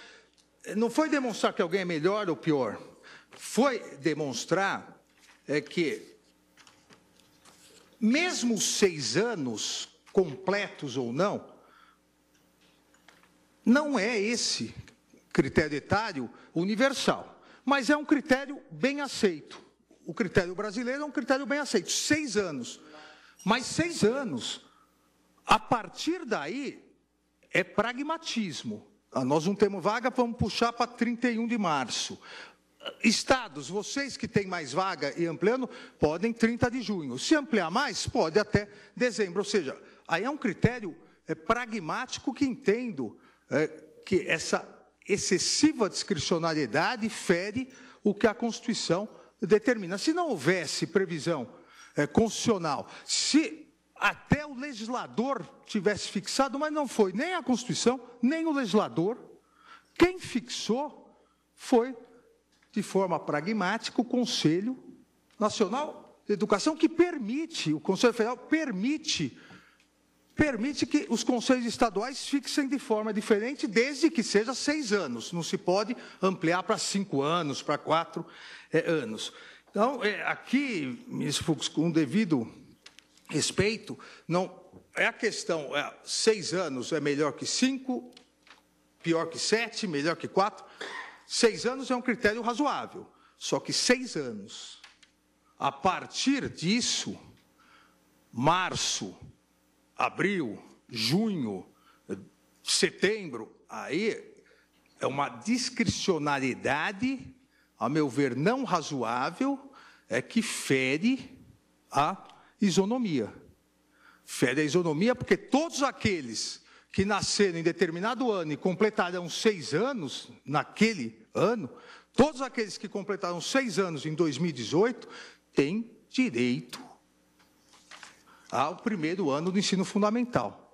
não foi demonstrar que alguém é melhor ou pior, foi demonstrar que, mesmo os 6 anos, completos ou não, não é esse critério etário universal, mas é um critério bem aceito. O critério brasileiro é um critério bem aceito, 6 anos, mas 6 anos... A partir daí, é pragmatismo. Nós não temos vaga, vamos puxar para 31 de março. Estados, vocês que têm mais vaga e ampliando, podem 30 de junho. Se ampliar mais, pode até dezembro. Ou seja, aí é um critério pragmático que entendo que essa excessiva discricionariedade fere o que a Constituição determina. Se não houvesse previsão constitucional, se... até o legislador tivesse fixado, mas não foi nem a Constituição, nem o legislador. Quem fixou foi, de forma pragmática, o Conselho Nacional de Educação, que permite, o Conselho Federal permite que os conselhos estaduais fixem de forma diferente, desde que seja 6 anos. Não se pode ampliar para 5 anos, para 4 anos. Então, aqui, ministro Fux, com o devido respeito, não é a questão, 6 anos é melhor que 5, pior que 7, melhor que 4. 6 anos é um critério razoável. Só que 6 anos. A partir disso, março, abril, junho, setembro, aí é uma discricionalidade, a meu ver, não razoável, é que fere a isonomia. Fere a isonomia porque todos aqueles que nasceram em determinado ano e completaram 6 anos naquele ano, todos aqueles que completaram 6 anos em 2018 têm direito ao primeiro ano do ensino fundamental.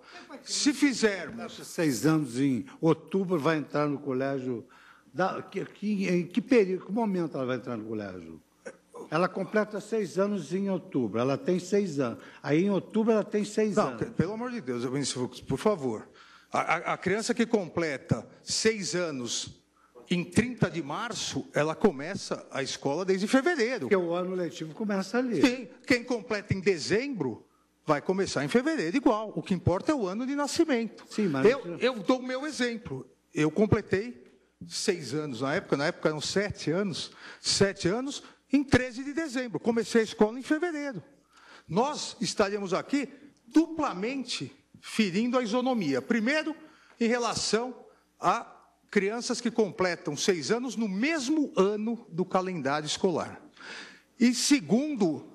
Se fizermos 6 anos em outubro, vai entrar no colégio. Em que período, que momento ela vai entrar no colégio? Ela completa 6 anos em outubro, ela tem 6 anos. Aí, em outubro, ela tem 6 anos. Não, pelo amor de Deus, Luiz Fux, por favor. A criança que completa 6 anos em 30 de março, ela começa a escola desde fevereiro. Porque o ano letivo começa ali. Sim, quem completa em dezembro vai começar em fevereiro igual. O que importa é o ano de nascimento. Sim, mas eu dou o meu exemplo. Eu completei 6 anos na época eram 7 anos. 7 anos... Em 13 de dezembro, comecei a escola em fevereiro. Nós estaríamos aqui duplamente ferindo a isonomia. Primeiro, em relação a crianças que completam 6 anos no mesmo ano do calendário escolar. E segundo,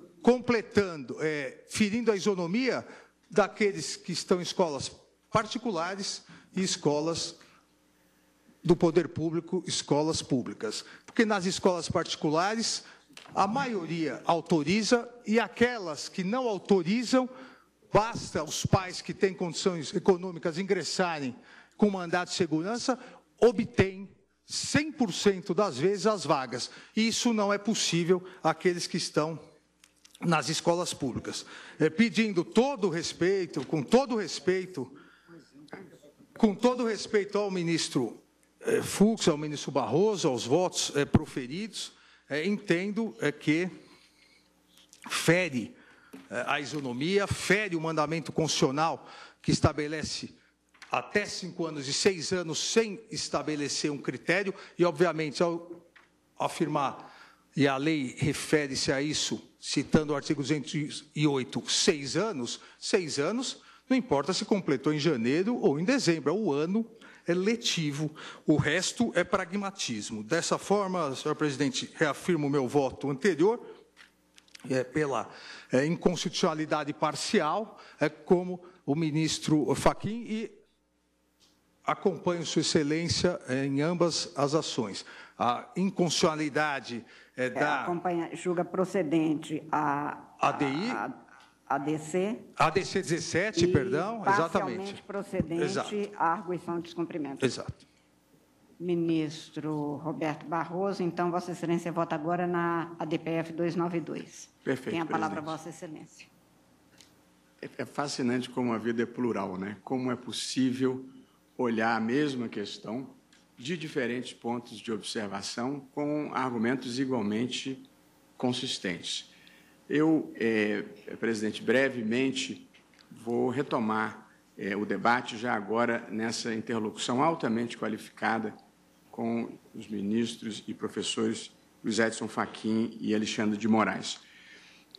ferindo a isonomia daqueles que estão em escolas particulares e escolas do poder público, escolas públicas. Porque nas escolas particulares, a maioria autoriza, e aquelas que não autorizam, basta os pais que têm condições econômicas ingressarem com mandato de segurança, obtêm 100% das vezes as vagas. E isso não é possível àqueles que estão nas escolas públicas. Pedindo todo o respeito, com todo o respeito ao ministro Fux, ao ministro Barroso, aos votos proferidos, entendo que fere a isonomia, fere o mandamento constitucional que estabelece até 5 anos e 6 anos sem estabelecer um critério e, obviamente, ao afirmar, e a lei refere-se a isso, citando o artigo 208, 6 anos, 6 anos, não importa se completou em janeiro ou em dezembro, é o ano letivo, o resto é pragmatismo. Dessa forma, senhor presidente, reafirmo o meu voto anterior, pela inconstitucionalidade parcial, como o ministro Fachin, e acompanho sua excelência em ambas as ações. A inconstitucionalidade julga procedente ADC 17, perdão, exatamente. Parcialmente procedente. Exato. A arguição de descumprimento. Exato. Ministro Roberto Barroso, então, Vossa Excelência vota agora na ADPF 292. Perfeito. Tem a palavra, presidente. Vossa Excelência. É fascinante como a vida é plural, né? Como é possível olhar a mesma questão de diferentes pontos de observação com argumentos igualmente consistentes. Eu, presidente, brevemente vou retomar o debate já agora nessa interlocução altamente qualificada com os ministros e professores Luiz Edson Fachin e Alexandre de Moraes.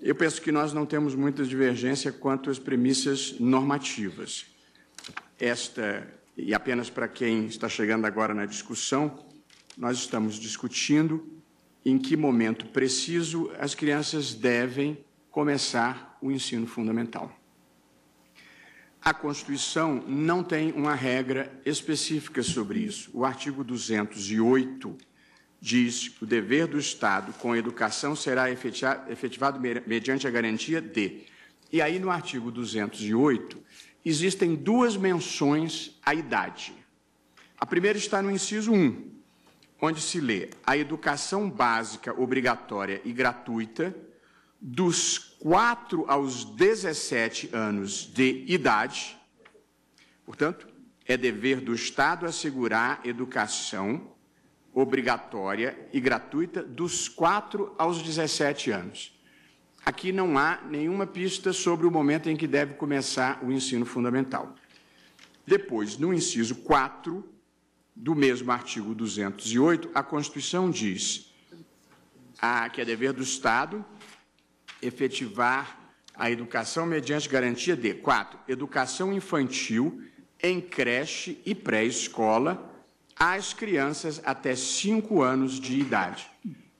Eu penso que nós não temos muita divergência quanto às premissas normativas. E apenas para quem está chegando agora na discussão, nós estamos discutindo em que momento preciso as crianças devem começar o ensino fundamental. A Constituição não tem uma regra específica sobre isso. O artigo 208 diz que o dever do Estado com a educação será efetivado mediante a garantia de... E aí, no artigo 208, existem 2 menções à idade. A primeira está no inciso 1. Onde se lê a educação básica, obrigatória e gratuita, dos 4 aos 17 anos de idade. Portanto, é dever do Estado assegurar educação obrigatória e gratuita dos 4 aos 17 anos. Aqui não há nenhuma pista sobre o momento em que deve começar o ensino fundamental. Depois, no inciso 4, do mesmo artigo 208, a Constituição diz que é dever do Estado efetivar a educação mediante garantia de 4. Educação infantil em creche e pré-escola às crianças até 5 anos de idade.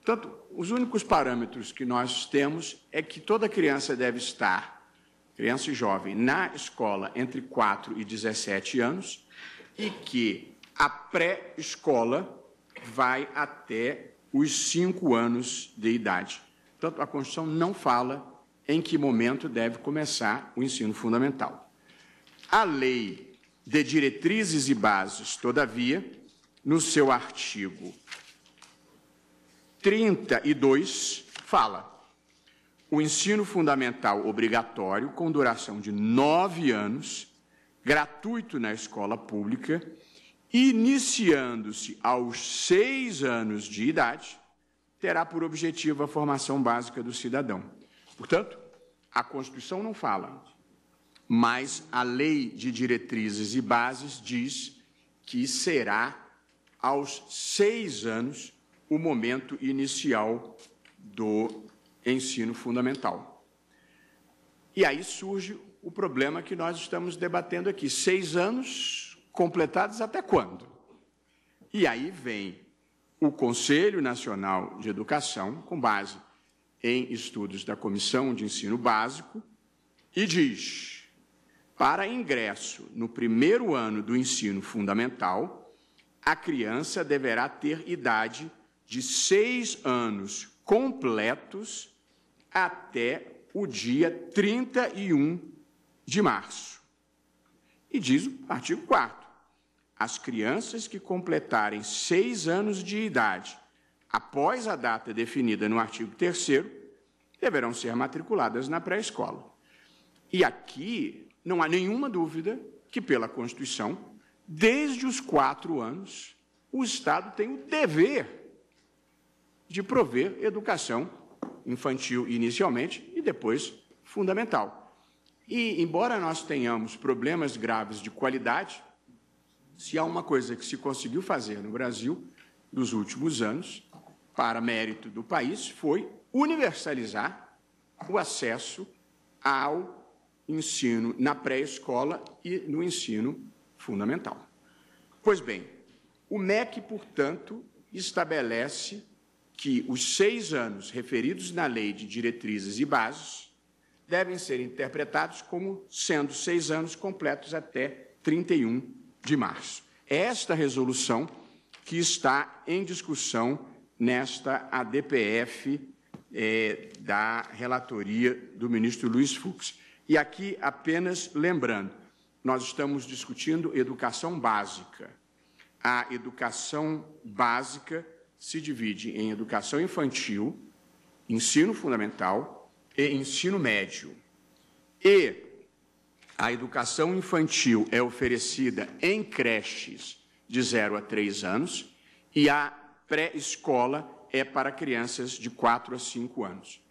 Portanto, os únicos parâmetros que nós temos é que toda criança deve estar, criança e jovem, na escola entre 4 e 17 anos e que a pré-escola vai até os 5 anos de idade. Portanto, a Constituição não fala em que momento deve começar o ensino fundamental. A Lei de Diretrizes e Bases, todavia, no seu artigo 32, fala: o ensino fundamental obrigatório, com duração de 9 anos, gratuito na escola pública, iniciando-se aos 6 anos de idade, terá por objetivo a formação básica do cidadão. Portanto, a Constituição não fala, mas a Lei de Diretrizes e Bases diz que será aos 6 anos o momento inicial do ensino fundamental. E aí surge o problema que nós estamos debatendo aqui. 6 anos completados até quando? E aí vem o Conselho Nacional de Educação, com base em estudos da Comissão de Ensino Básico, e diz: para ingresso no primeiro ano do ensino fundamental, a criança deverá ter idade de 6 anos completos até o dia 31 de março. E diz o artigo 4º, as crianças que completarem 6 anos de idade após a data definida no artigo 3º, deverão ser matriculadas na pré-escola. E aqui não há nenhuma dúvida que, pela Constituição, desde os 4 anos, o Estado tem o dever de prover educação infantil inicialmente e depois fundamental. E, embora nós tenhamos problemas graves de qualidade, se há uma coisa que se conseguiu fazer no Brasil nos últimos anos, para mérito do país, foi universalizar o acesso ao ensino na pré-escola e no ensino fundamental. Pois bem, o MEC, portanto, estabelece que os 6 anos referidos na Lei de Diretrizes e Bases devem ser interpretados como sendo 6 anos completos até 31 de março. É esta resolução que está em discussão nesta ADPF da relatoria do ministro Luiz Fux. E aqui, apenas lembrando, nós estamos discutindo educação básica. A educação básica se divide em educação infantil, ensino fundamental e ensino médio. E a educação infantil é oferecida em creches de 0 a 3 anos e a pré-escola é para crianças de 4 a 5 anos.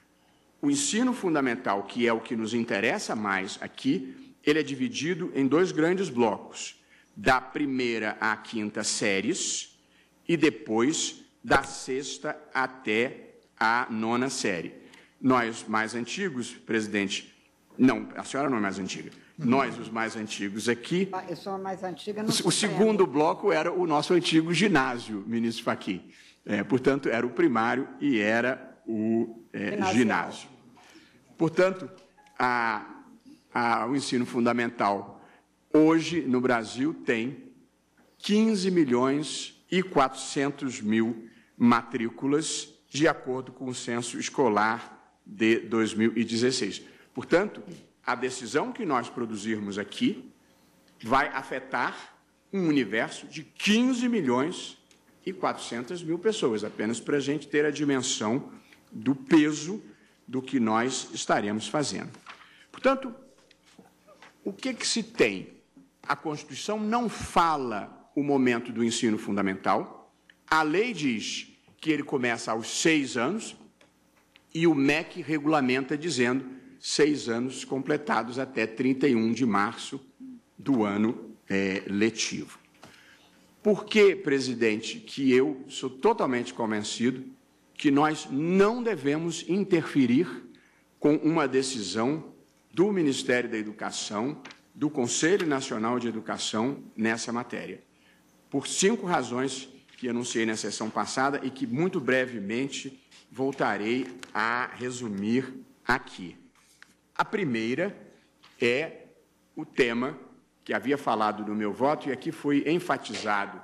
O ensino fundamental, que é o que nos interessa mais aqui, ele é dividido em 2 grandes blocos, da primeira à quinta séries e depois da 6ª até a 9ª série. Nós, mais antigos, presidente... Não, a senhora não é mais antiga. Nós, os mais antigos aqui... Eu sou a mais antiga... O segundo bloco era o nosso antigo ginásio, ministro Fachin. Portanto, era o primário e era o ginásio. Portanto, o ensino fundamental hoje no Brasil tem 15.400.000 matrículas, de acordo com o censo escolar de 2016. Portanto, a decisão que nós produzirmos aqui vai afetar um universo de 15.400.000 pessoas, apenas para a gente ter a dimensão do peso do que nós estaremos fazendo. Portanto, o que se tem? A Constituição não fala o momento do ensino fundamental, a lei diz que ele começa aos 6 anos, e o MEC regulamenta dizendo 6 anos completados até 31 de março do ano letivo. Por que, presidente, que eu sou totalmente convencido que nós não devemos interferir com uma decisão do Ministério da Educação, do Conselho Nacional de Educação, nessa matéria, por 5 razões que anunciei na sessão passada e que muito brevemente voltarei a resumir aqui. A primeira é o tema que havia falado no meu voto e aqui foi enfatizado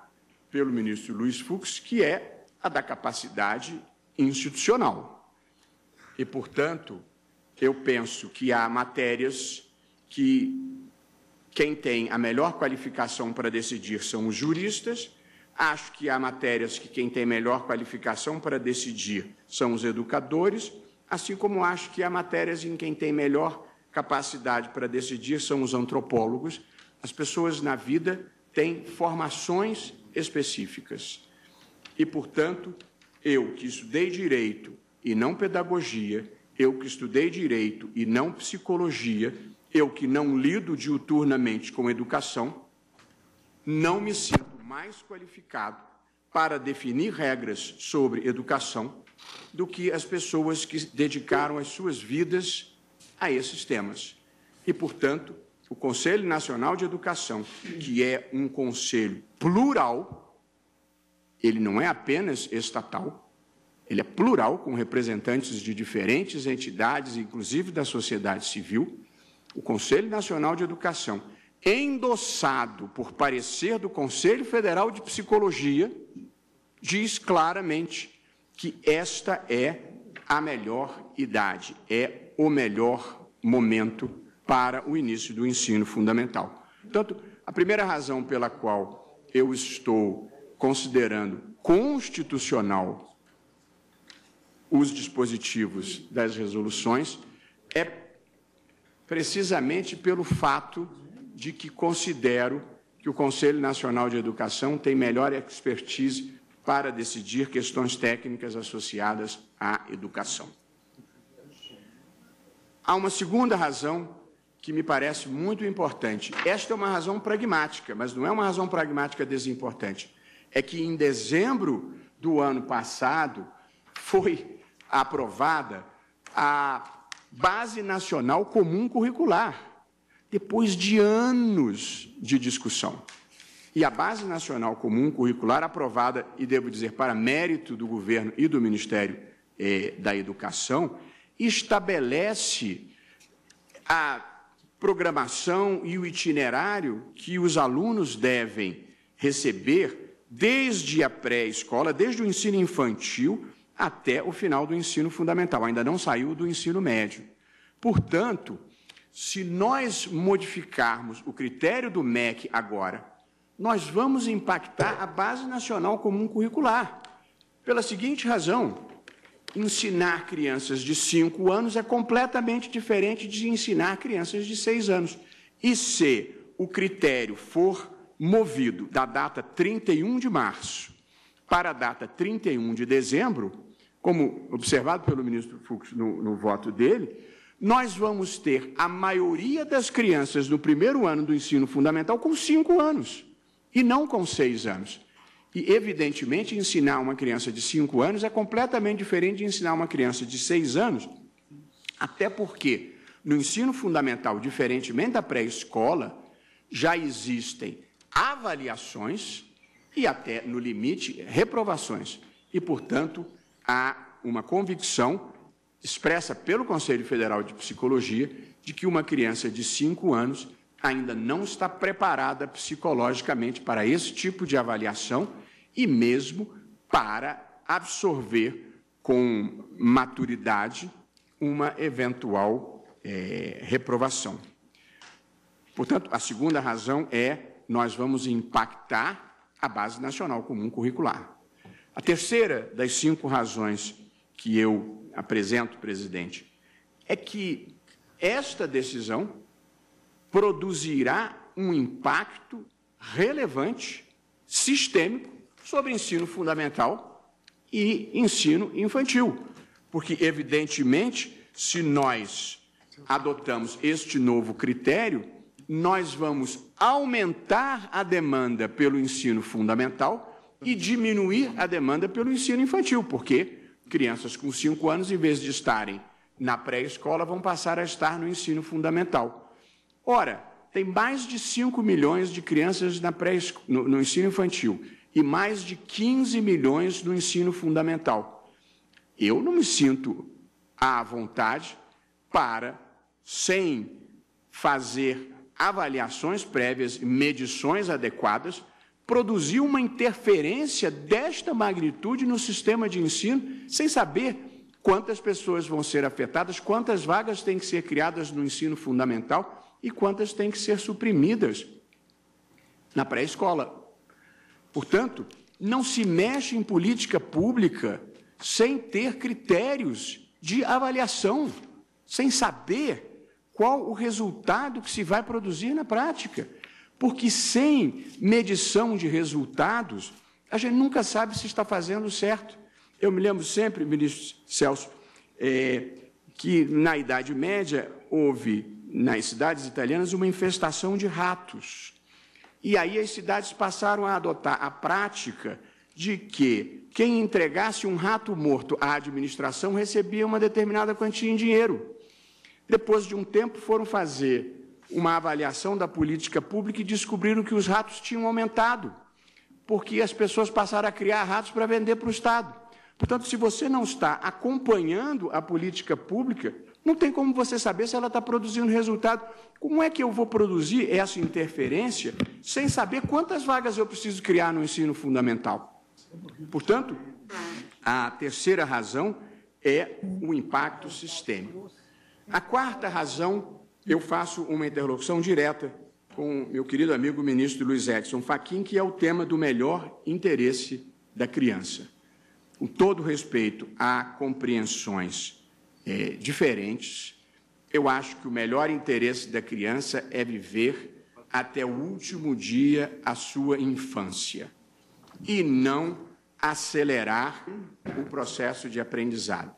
pelo ministro Luiz Fux, que é a da capacidade institucional. E, portanto, eu penso que há matérias que quem tem a melhor qualificação para decidir são os juristas. Acho que há matérias que quem tem melhor qualificação para decidir são os educadores, assim como acho que há matérias em quem tem melhor capacidade para decidir são os antropólogos. As pessoas na vida têm formações específicas. E, portanto, eu que estudei direito e não pedagogia, eu que estudei direito e não psicologia, eu que não lido diuturnamente com educação, não me sinto mais qualificado para definir regras sobre educação do que as pessoas que dedicaram as suas vidas a esses temas. E, portanto, o Conselho Nacional de Educação, que é um conselho plural, ele não é apenas estatal, ele é plural, com representantes de diferentes entidades, inclusive da sociedade civil, o Conselho Nacional de Educação, endossado por parecer do Conselho Federal de Psicologia, diz claramente que esta é a melhor idade, é o melhor momento para o início do ensino fundamental. Portanto, a primeira razão pela qual eu estou considerando constitucional os dispositivos das resoluções é precisamente pelo fato de que considero que o Conselho Nacional de Educação tem melhor expertise para decidir questões técnicas associadas à educação. Há uma segunda razão que me parece muito importante. Esta é uma razão pragmática, mas não é uma razão pragmática desimportante. É que em dezembro do ano passado foi aprovada a Base Nacional Comum Curricular, depois de anos de discussão. E a Base Nacional Comum Curricular, aprovada, e devo dizer, para mérito do governo e do Ministério da Educação, estabelece a programação e o itinerário que os alunos devem receber desde a pré-escola, desde o ensino infantil até o final do ensino fundamental. Ainda não saiu do ensino médio. Portanto, se nós modificarmos o critério do MEC agora, nós vamos impactar a Base Nacional Comum Curricular. Pela seguinte razão, ensinar crianças de 5 anos é completamente diferente de ensinar crianças de 6 anos. E se o critério for movido da data 31 de março para a data 31 de dezembro, como observado pelo ministro Fux no voto dele, nós vamos ter a maioria das crianças no primeiro ano do ensino fundamental com 5 anos, e não com 6 anos. E, evidentemente, ensinar uma criança de 5 anos é completamente diferente de ensinar uma criança de 6 anos, até porque, no ensino fundamental, diferentemente da pré-escola, já existem avaliações e até, no limite, reprovações. E, portanto, há uma convicção expressa pelo Conselho Federal de Psicologia, de que uma criança de 5 anos ainda não está preparada psicologicamente para esse tipo de avaliação e mesmo para absorver com maturidade uma eventual reprovação. Portanto, a segunda razão é nós vamos impactar a Base Nacional Comum Curricular. A terceira das 5 razões que eu apresento, presidente, é que esta decisão produzirá um impacto relevante, sistêmico, sobre ensino fundamental e ensino infantil. Porque, evidentemente, se nós adotamos este novo critério, nós vamos aumentar a demanda pelo ensino fundamental e diminuir a demanda pelo ensino infantil, porque Crianças com 5 anos, em vez de estarem na pré-escola, vão passar a estar no ensino fundamental. Ora, tem mais de 5 milhões de crianças na no ensino infantil e mais de 15 milhões no ensino fundamental. Eu não me sinto à vontade para, sem fazer avaliações prévias e medições adequadas, produzir uma interferência desta magnitude no sistema de ensino, sem saber quantas pessoas vão ser afetadas, quantas vagas têm que ser criadas no ensino fundamental e quantas têm que ser suprimidas na pré-escola. Portanto, não se mexe em política pública sem ter critérios de avaliação, sem saber qual o resultado que se vai produzir na prática. Porque sem medição de resultados, a gente nunca sabe se está fazendo certo. Eu me lembro sempre, ministro Celso, que na Idade Média houve, nas cidades italianas, uma infestação de ratos. E aí as cidades passaram a adotar a prática de que quem entregasse um rato morto à administração recebia uma determinada quantia em dinheiro. Depois de um tempo foram fazer uma avaliação da política pública e descobriram que os ratos tinham aumentado, porque as pessoas passaram a criar ratos para vender para o Estado. Portanto, se você não está acompanhando a política pública, não tem como você saber se ela está produzindo resultado. Como é que eu vou produzir essa interferência sem saber quantas vagas eu preciso criar no ensino fundamental? Portanto, a terceira razão é o impacto sistêmico. A quarta razão, eu faço uma interlocução direta com meu querido amigo ministro Luiz Edson Fachin, que é o tema do melhor interesse da criança. Com todo respeito a compreensões diferentes, eu acho que o melhor interesse da criança é viver até o último dia a sua infância e não acelerar o processo de aprendizado.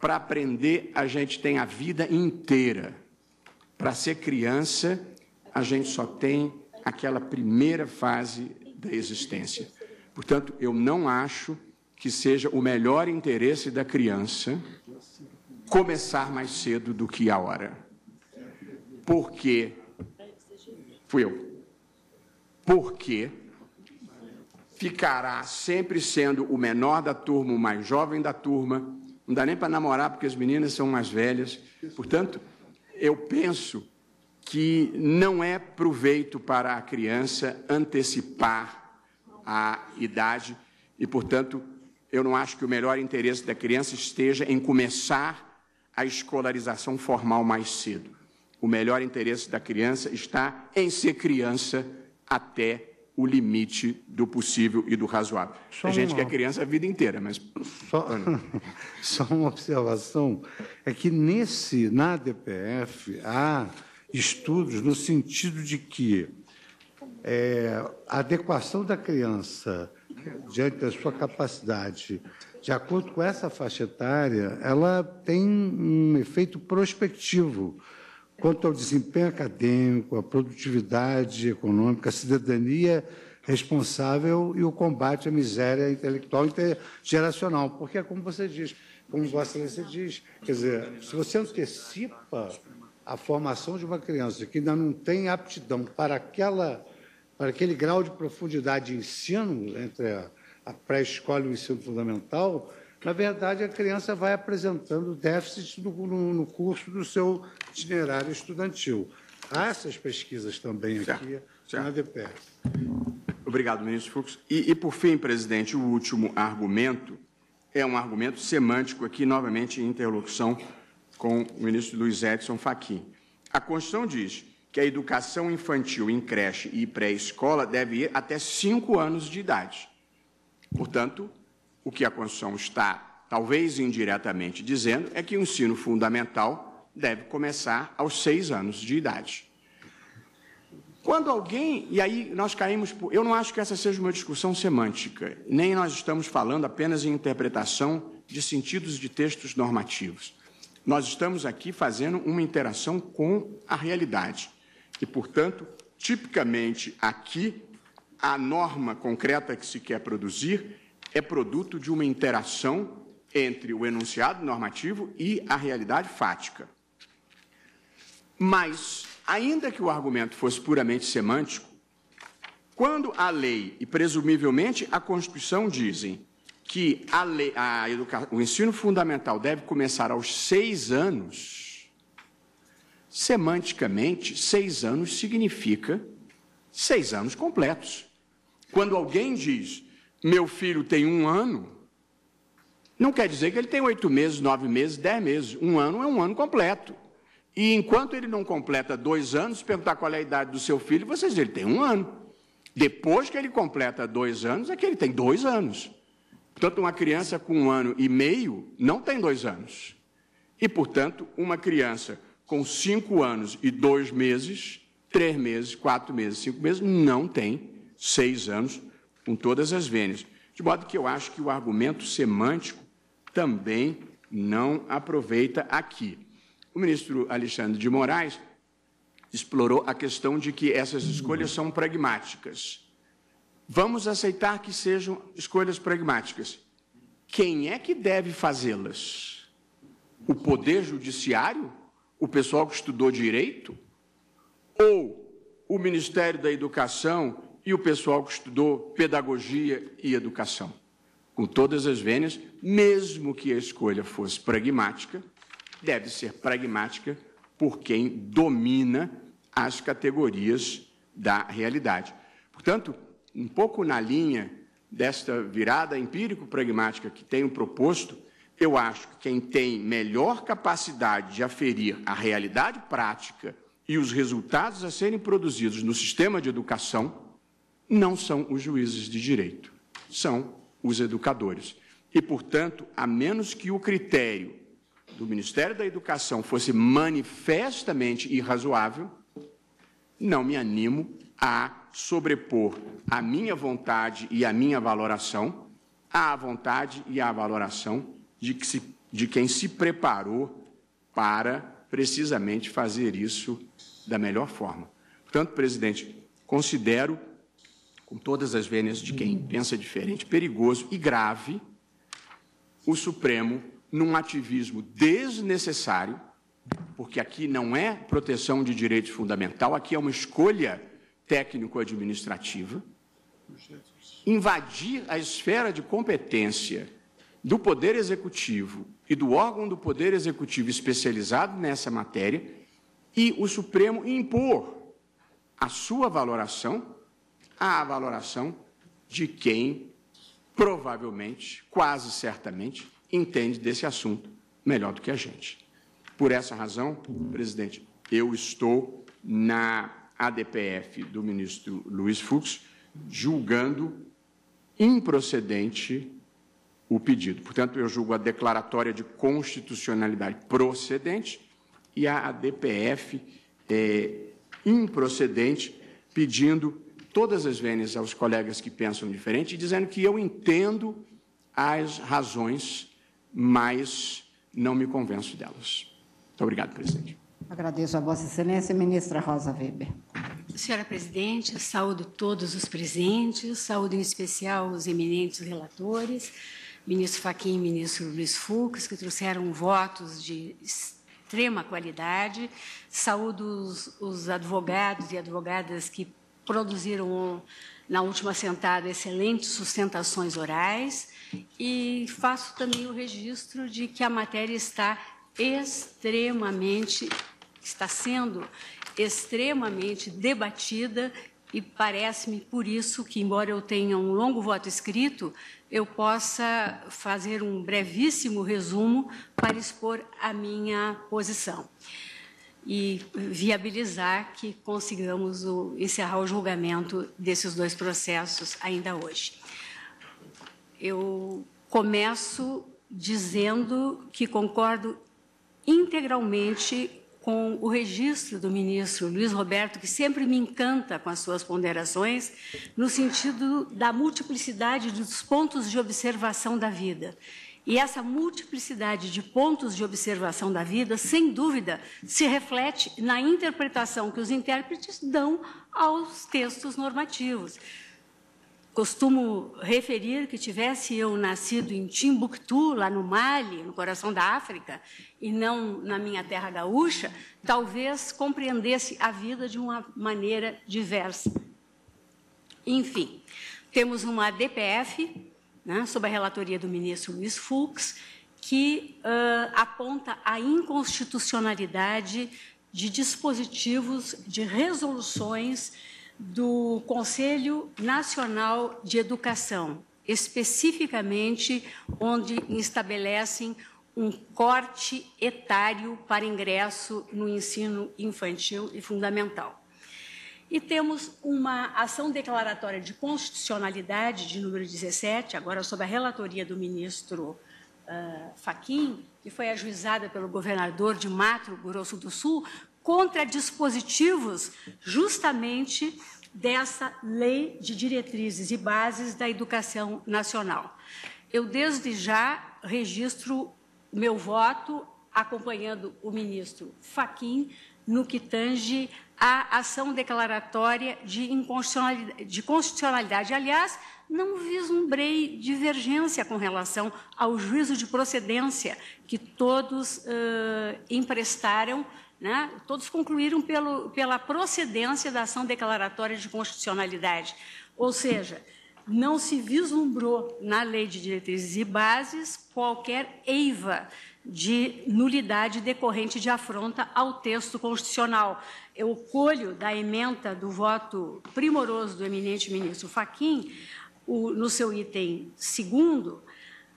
Para aprender, a gente tem a vida inteira. Para ser criança, a gente só tem aquela primeira fase da existência. Portanto, eu não acho que seja o melhor interesse da criança começar mais cedo do que a hora. Porque, porque ficará sempre sendo o menor da turma, o mais jovem da turma, não dá nem para namorar porque as meninas são mais velhas, portanto, eu penso que não é proveito para a criança antecipar a idade e, portanto, eu não acho que o melhor interesse da criança esteja em começar a escolarização formal mais cedo. O melhor interesse da criança está em ser criança até o limite do possível e do razoável. A gente quer criança a vida inteira, mas... Só uma observação, é que na ADPF há estudos no sentido de que a adequação da criança diante da sua capacidade, de acordo com essa faixa etária, ela tem um efeito prospectivo quanto ao desempenho acadêmico, à produtividade econômica, à cidadania responsável e o combate à miséria intelectual intergeracional. Porque é como você diz, como Vossa Excelência diz, quer dizer, se você antecipa a formação de uma criança que ainda não tem aptidão para aquele grau de profundidade de ensino, entre a pré-escola e o ensino fundamental, na verdade, a criança vai apresentando déficit no curso do seu itinerário estudantil. Há essas pesquisas também aqui na ADPF. Obrigado, ministro Fux. E, por fim, presidente, o último argumento é um argumento semântico aqui, novamente, em interlocução com o ministro Luiz Edson Fachin. A Constituição diz que a educação infantil em creche e pré-escola deve ir até 5 anos de idade. Portanto, o que a Constituição está, talvez indiretamente, dizendo é que o ensino fundamental deve começar aos 6 anos de idade. Quando alguém... E aí nós caímos... Eu não acho que essa seja uma discussão semântica, nem nós estamos falando apenas em interpretação de sentidos de textos normativos. Nós estamos aqui fazendo uma interação com a realidade. E, portanto, tipicamente aqui, a norma concreta que se quer produzir é produto de uma interação entre o enunciado normativo e a realidade fática. Mas, ainda que o argumento fosse puramente semântico, quando a lei e, presumivelmente, a Constituição dizem que o ensino fundamental deve começar aos 6 anos, semanticamente, 6 anos significa 6 anos completos. Quando alguém diz, meu filho tem 1 ano, não quer dizer que ele tem 8 meses, 9 meses, 10 meses. 1 ano é 1 ano completo. E enquanto ele não completa 2 anos, perguntar qual é a idade do seu filho, vocês dizem, ele tem 1 ano. Depois que ele completa 2 anos, é que ele tem 2 anos. Portanto, uma criança com 1 ano e meio não tem 2 anos. E, portanto, uma criança com 5 anos e 2 meses, 3 meses, 4 meses, 5 meses, não tem 6 anos com todas as vênias. De modo que eu acho que o argumento semântico também não aproveita aqui. O ministro Alexandre de Moraes explorou a questão de que essas escolhas são pragmáticas. Vamos aceitar que sejam escolhas pragmáticas. Quem é que deve fazê-las? O Poder Judiciário? O pessoal que estudou direito? Ou o Ministério da Educação e o pessoal que estudou pedagogia e educação? Com todas as vênias, mesmo que a escolha fosse pragmática, deve ser pragmática por quem domina as categorias da realidade. Portanto, um pouco na linha desta virada empírico-pragmática que tenho proposto, eu acho que quem tem melhor capacidade de aferir a realidade prática e os resultados a serem produzidos no sistema de educação não são os juízes de direito, são os educadores. E, portanto, a menos que o critério do Ministério da Educação fosse manifestamente irrazoável, não me animo a sobrepor a minha vontade e a minha valoração à vontade e à valoração de quem se preparou para, precisamente, fazer isso da melhor forma. Portanto, presidente, considero, com todas as vênias de quem pensa diferente, perigoso e grave, o Supremo, num ativismo desnecessário, porque aqui não é proteção de direitos fundamental, aqui é uma escolha técnico-administrativa, invadir a esfera de competência do Poder Executivo e do órgão do Poder Executivo especializado nessa matéria e o Supremo impor a sua valoração à valoração de quem provavelmente, quase certamente, entende desse assunto melhor do que a gente. Por essa razão, presidente, eu estou na ADPF do ministro Luiz Fux, julgando improcedente o pedido. Portanto, eu julgo a declaratória de constitucionalidade procedente e a ADPF improcedente, pedindo todas as vênias aos colegas que pensam diferente e dizendo que eu entendo as razões, mas não me convenço delas. Muito obrigado, presidente. Agradeço a Vossa Excelência, ministra Rosa Weber. Senhora presidente, saúdo todos os presentes, saúdo em especial os eminentes relatores, ministro Fachin e ministro Luiz Fux, que trouxeram votos de extrema qualidade, saúdo os advogados e advogadas que produziram, na última sentada, excelentes sustentações orais e faço também o registro de que a matéria está sendo extremamente debatida e parece-me por isso que, embora eu tenha um longo voto escrito, eu possa fazer um brevíssimo resumo para expor a minha posição e viabilizar que consigamos encerrar o julgamento desses dois processos ainda hoje. Eu começo dizendo que concordo integralmente com o registro do ministro Luiz Roberto, que sempre me encanta com as suas ponderações, no sentido da multiplicidade dos pontos de observação da vida. E essa multiplicidade de pontos de observação da vida, sem dúvida, se reflete na interpretação que os intérpretes dão aos textos normativos. costumo referir que tivesse eu nascido em Timbuktu, lá no Mali, no coração da África, e não na minha terra gaúcha, talvez compreendesse a vida de uma maneira diversa. Enfim, temos uma ADPF, né, sob a relatoria do ministro Luiz Fux, que aponta a inconstitucionalidade de dispositivos de resoluções do Conselho Nacional de Educação, especificamente onde estabelecem um corte etário para ingresso no ensino infantil e fundamental. E temos uma ação declaratória de constitucionalidade de número 17, agora sob a relatoria do ministro Fachin, que foi ajuizada pelo governador de Mato Grosso do Sul, contra dispositivos justamente dessa Lei de Diretrizes e Bases da Educação Nacional. Eu, desde já, registro meu voto acompanhando o ministro Fachin no que tange à ação declaratória de constitucionalidade. Aliás, não vislumbrei divergência com relação ao juízo de procedência que todos emprestaram, né? Todos concluíram pela procedência da ação declaratória de constitucionalidade. Ou seja, não se vislumbrou na Lei de Diretrizes e Bases qualquer eiva de nulidade decorrente de afronta ao texto constitucional. Eu colho da ementa do voto primoroso do eminente ministro Fachin, no seu item 2º,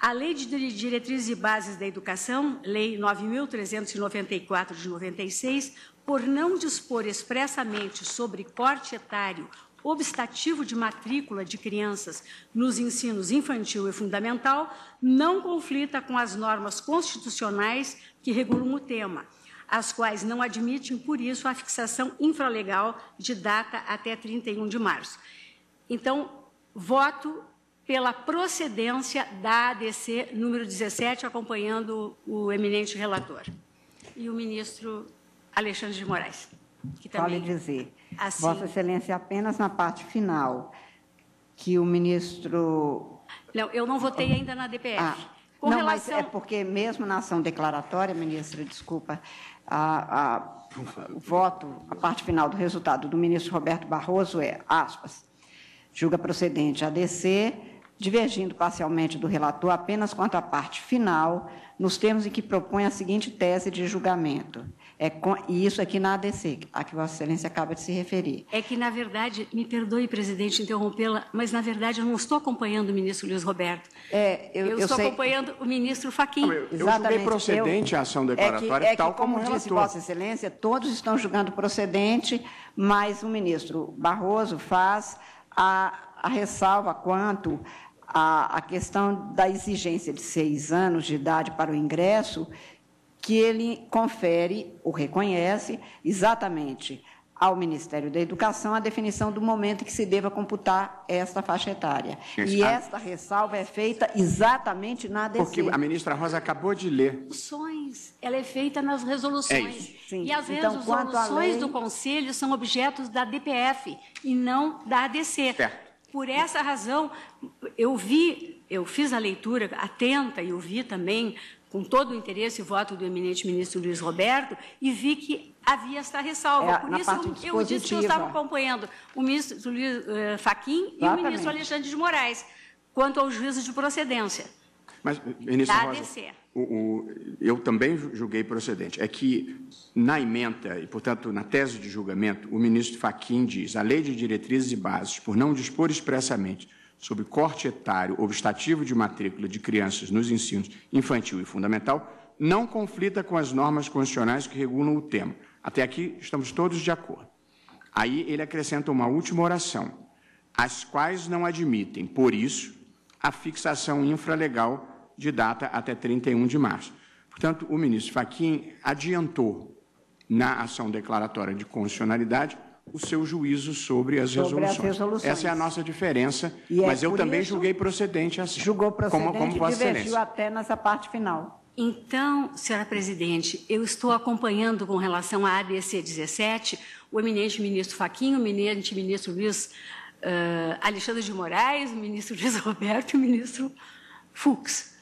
a Lei de Diretrizes e Bases da Educação, Lei 9.394, de 96, por não dispor expressamente sobre corte etário obstativo de matrícula de crianças nos ensinos infantil e fundamental, não conflita com as normas constitucionais que regulam o tema, as quais não admitem, por isso, a fixação infralegal de data até 31 de março. Então, voto pela procedência da ADC número 17, acompanhando o eminente relator. E o ministro Alexandre de Moraes, que também... Vale dizer, assim, Vossa Excelência, apenas na parte final, que o ministro... Não, eu não votei ainda na ADPF. Não, relação... mas é porque mesmo na ação declaratória, ministro, desculpa, o voto, a parte final do resultado do ministro Roberto Barroso é, aspas, julga procedente ADC... divergindo parcialmente do relator apenas quanto à parte final, nos termos em que propõe a seguinte tese de julgamento. E isso aqui na ADC, a que Vossa Excelência acaba de se referir. É que, na verdade, me perdoe, presidente, interrompê-la, mas, na verdade, eu não estou acompanhando o ministro Luiz Roberto. Eu estou acompanhando o ministro Fachin. Eu julguei procedente a ação declaratória, tal como relator. Como disse Vossa Excelência, todos estão julgando procedente, mas o ministro Barroso faz a ressalva quanto... A questão da exigência de 6 anos de idade para o ingresso, que ele confere, ou reconhece, exatamente ao Ministério da Educação a definição do momento em que se deva computar esta faixa etária. E esta ressalva é feita exatamente na ADC. Porque a ministra Rosa acabou de ler. Ela é feita nas resoluções. E as resoluções do Conselho são objetos da ADPF e não da ADC. Certo. Por essa razão, eu fiz a leitura atenta e ouvi também, com todo o interesse, o voto do eminente ministro Luiz Roberto, e vi que havia esta ressalva. Por isso, eu disse que eu estava acompanhando o ministro Luiz Fachin e o ministro Alexandre de Moraes, quanto ao juízo de procedência. Mas, ministro Rosa, eu também julguei procedente. É que, na ementa, e, portanto, na tese de julgamento, o ministro Fachin diz a Lei de Diretrizes e Bases, por não dispor expressamente sobre corte etário obstativo de matrícula de crianças nos ensinos infantil e fundamental, não conflita com as normas constitucionais que regulam o tema. Até aqui, estamos todos de acordo. Aí, ele acrescenta uma última oração, as quais não admitem, por isso, a fixação infralegal de data até 31 de março. Portanto, o ministro Fachin adiantou, na ação declaratória de constitucionalidade, o seu juízo sobre as resoluções. Essa é a nossa diferença, mas eu também julguei procedente assim. Julgou procedente como Vossa Excelência. Divergiu até nessa parte final. Então, senhora presidente, eu estou acompanhando com relação à ADC 17, o eminente ministro Fachin, o eminente ministro Luiz Alexandre de Moraes, o ministro Luiz Roberto e o ministro Fux.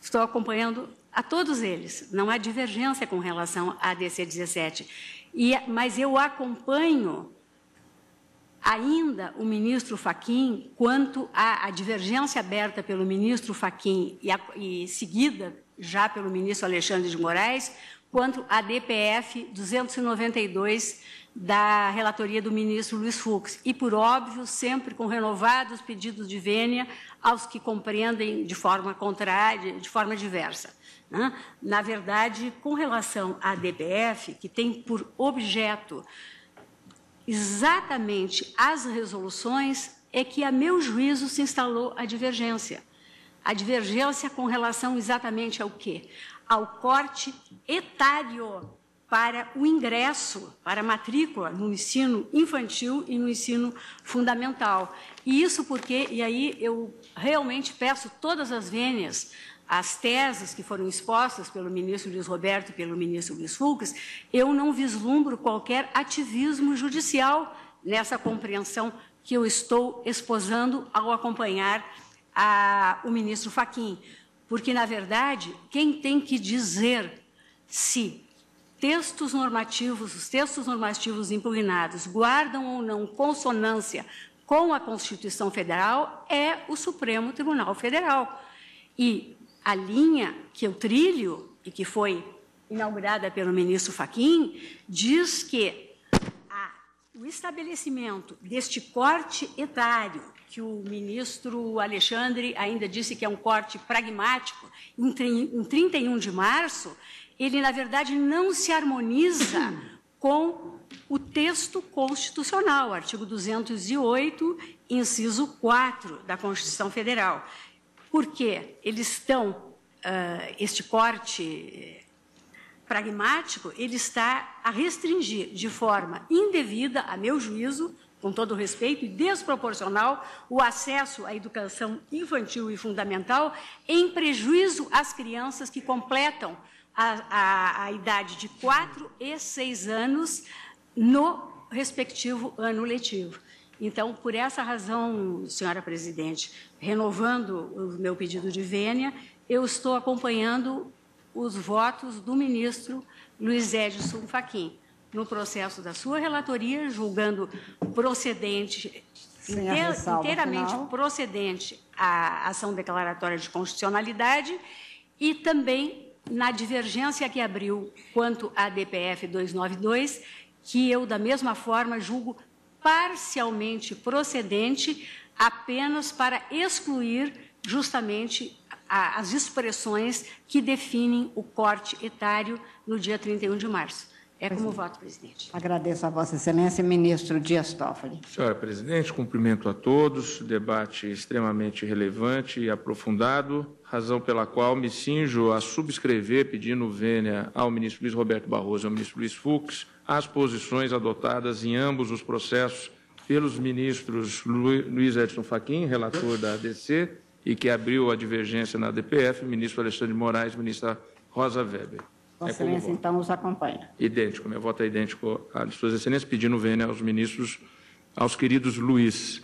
Estou acompanhando a todos eles. Não há divergência com relação à ADC 17. Mas eu acompanho ainda o ministro Fachin quanto à divergência aberta pelo ministro Fachin e seguida já pelo ministro Alexandre de Moraes, quanto à ADPF 292 da relatoria do ministro Luiz Fux. E, por óbvio, sempre com renovados pedidos de vênia aos que compreendem de forma contrária, de forma diversa. Na verdade, com relação à ADPF, que tem por objeto exatamente as resoluções, é que, a meu juízo, se instalou a divergência. A divergência com relação exatamente ao quê? Ao corte etário para o ingresso, para a matrícula no ensino infantil e no ensino fundamental. E isso porque, e aí eu realmente peço todas as vênias às teses que foram expostas pelo ministro Luiz Roberto e pelo ministro Luiz Fux, eu não vislumbro qualquer ativismo judicial nessa compreensão que eu estou exposando ao acompanhar o ministro Fachin. Porque, na verdade, quem tem que dizer se os textos normativos impugnados guardam ou não consonância com a Constituição Federal é o Supremo Tribunal Federal. E a linha que eu trilho e que foi inaugurada pelo ministro Fachin diz que o estabelecimento deste corte etário, que o ministro Alexandre ainda disse que é um corte pragmático, em 31 de março, ele, na verdade, não se harmoniza com o texto constitucional, artigo 208, inciso 4 da Constituição Federal. Por quê? Eles estão, este corte pragmático, ele está a restringir de forma indevida, a meu juízo, com todo respeito, e desproporcional, o acesso à educação infantil e fundamental em prejuízo às crianças que completam a idade de 4 e 6 anos no respectivo ano letivo. Então, por essa razão, senhora presidente, renovando o meu pedido de vênia, eu estou acompanhando os votos do ministro Luiz Edson Fachin no processo da sua relatoria, julgando procedente, inteiramente procedente a ação declaratória de constitucionalidade e também na divergência que abriu quanto à ADPF 292, que eu, da mesma forma, julgo parcialmente procedente apenas para excluir justamente as expressões que definem o corte etário no dia 31 de março. É como voto, presidente. Agradeço a Vossa Excelência, ministro Dias Toffoli. Senhora presidente, cumprimento a todos. Debate extremamente relevante e aprofundado, razão pela qual me cinjo a subscrever, pedindo vênia ao ministro Luiz Roberto Barroso e ao ministro Luiz Fux, as posições adotadas em ambos os processos pelos ministros Luiz Edson Fachin, relator da ADC, e que abriu a divergência na ADPF, ministro Alexandre de Moraes, ministra Rosa Weber. Vossa Excelência, então, os acompanha. Idêntico, meu voto é idêntico à de Suas Excelências, pedindo vênia aos ministros, aos queridos Luiz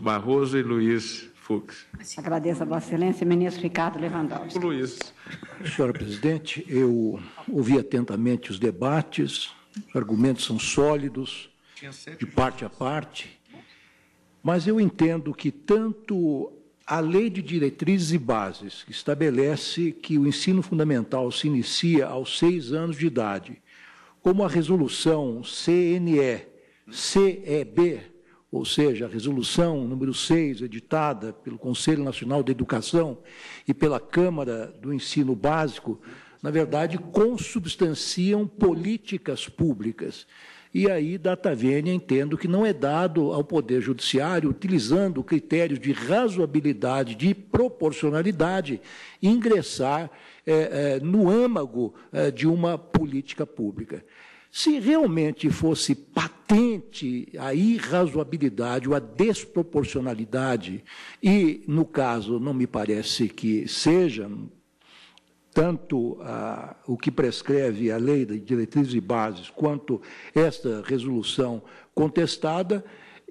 Barroso e Luiz Fux. Agradeço a Vossa Excelência, ministro Ricardo Lewandowski. Luiz. Senhora presidente, eu ouvi atentamente os debates, os argumentos são sólidos, de parte a parte, mas eu entendo que tanto a Lei de Diretrizes e Bases, que estabelece que o ensino fundamental se inicia aos 6 anos de idade, como a resolução CNE-CEB, ou seja, a resolução número 6, editada pelo Conselho Nacional de Educação e pela Câmara do Ensino Básico, na verdade, consubstanciam políticas públicas. E aí, data vênia, entendo que não é dado ao Poder Judiciário, utilizando critérios de razoabilidade, de proporcionalidade, ingressar no âmago de uma política pública. Se realmente fosse patente a irrazoabilidade ou a desproporcionalidade, e, no caso, não me parece que seja, tanto o que prescreve a Lei de Diretrizes e Bases, quanto esta resolução contestada,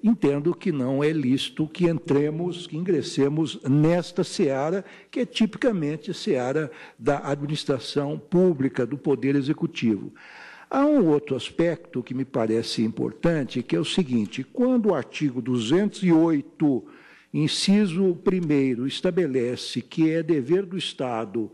entendo que não é lícito que entremos, que ingressemos nesta seara, que é tipicamente a seara da administração pública, do Poder Executivo. Há um outro aspecto que me parece importante, que é o seguinte: quando o artigo 208, inciso 1º, estabelece que é dever do Estado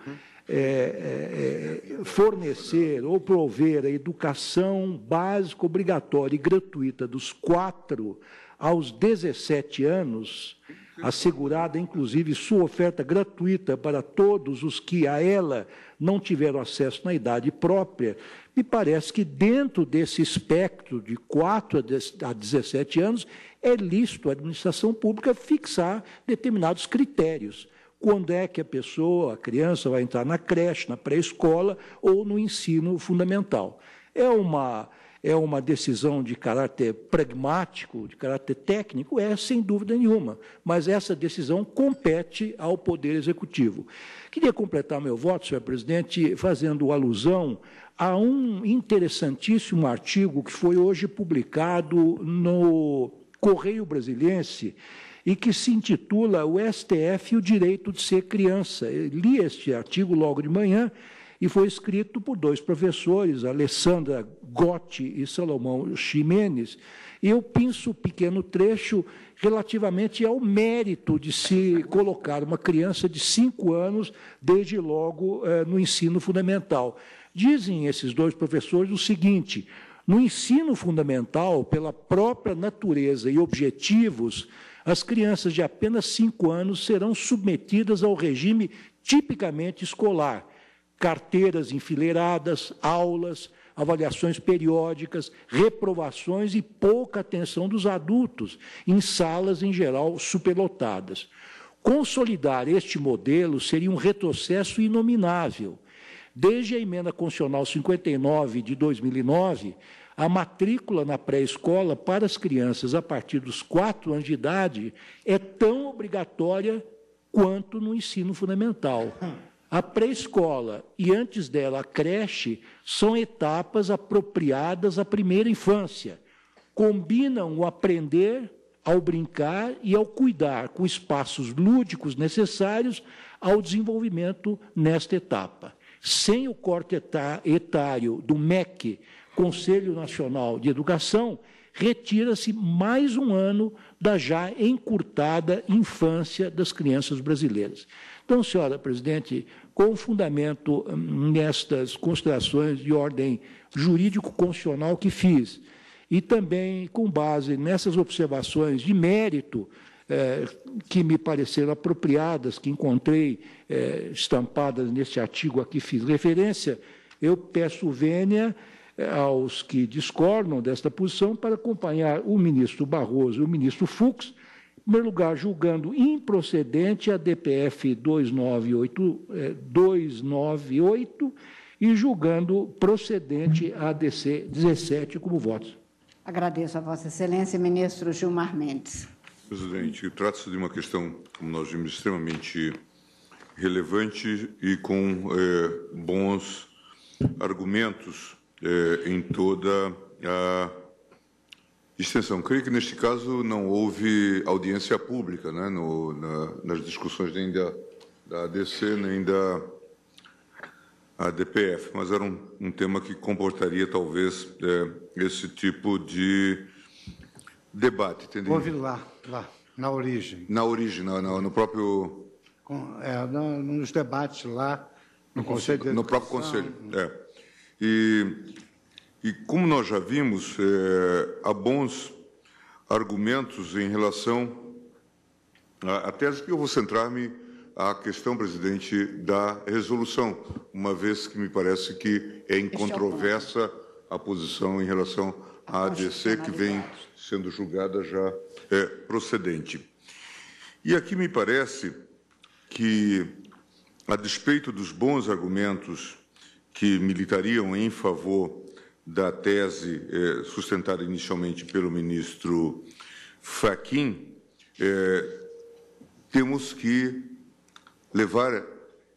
fornecer ou prover a educação básica, obrigatória e gratuita dos 4 aos 17 anos, assegurada inclusive sua oferta gratuita para todos os que a ela não tiveram acesso na idade própria, me parece que dentro desse espectro de 4 a 17 anos é lícito a administração pública fixar determinados critérios. Quando é que a pessoa, a criança, vai entrar na creche, na pré-escola ou no ensino fundamental? É uma decisão de caráter pragmático, de caráter técnico? É, sem dúvida nenhuma, mas essa decisão compete ao Poder Executivo. Queria completar meu voto, senhor presidente, fazendo alusão a um interessantíssimo artigo que foi hoje publicado no Correio Brasiliense, e que se intitula O STF e o Direito de Ser Criança. Eu li este artigo logo de manhã e foi escrito por 2 professores, Alessandra Gotti e Salomão Ximenes. Eu pinço um pequeno trecho relativamente ao mérito de se colocar uma criança de 5 anos, desde logo, no ensino fundamental. Dizem esses 2 professores o seguinte: no ensino fundamental, pela própria natureza e objetivos, as crianças de apenas 5 anos serão submetidas ao regime tipicamente escolar: carteiras enfileiradas, aulas, avaliações periódicas, reprovações e pouca atenção dos adultos, em salas, em geral, superlotadas. Consolidar este modelo seria um retrocesso inominável. Desde a Emenda Constitucional 59 de 2009, a matrícula na pré-escola para as crianças a partir dos 4 anos de idade é tão obrigatória quanto no ensino fundamental. A pré-escola e, antes dela, a creche, são etapas apropriadas à primeira infância. Combinam o aprender ao brincar e ao cuidar, com espaços lúdicos necessários ao desenvolvimento nesta etapa. Sem o corte etário do MEC, Conselho Nacional de Educação, retira-se mais um ano da já encurtada infância das crianças brasileiras. Então, senhora presidente, com fundamento nestas considerações de ordem jurídico-constitucional que fiz, e também com base nessas observações de mérito que me pareceram apropriadas, que encontrei estampadas neste artigo a que fiz referência, eu peço vênia aos que discordam desta posição para acompanhar o ministro Barroso e o ministro Fux, em primeiro lugar, julgando improcedente a ADPF 298 e julgando procedente a ADC 17 como votos. Agradeço a Vossa Excelência, ministro Gilmar Mendes. Presidente, trata-se de uma questão, como nós vimos, extremamente relevante e com bons argumentos em toda a extensão. Creio que, neste caso, não houve audiência pública, né, nas discussões nem da ADC, nem da ADPF, mas era um tema que comportaria, talvez, esse tipo de debate, entendeu? Houve lá, na origem. Na origem, no próprio... nos debates lá, no Conselho de Educação. No próprio Conselho, E como nós já vimos, há bons argumentos em relação à tese que eu vou centrar-me à questão, presidente, da resolução, uma vez que me parece que é incontroversa a posição em relação à ADC, que vem sendo julgada já procedente. E aqui me parece que, a despeito dos bons argumentos que militariam em favor da tese sustentada inicialmente pelo ministro Fachin, temos que levar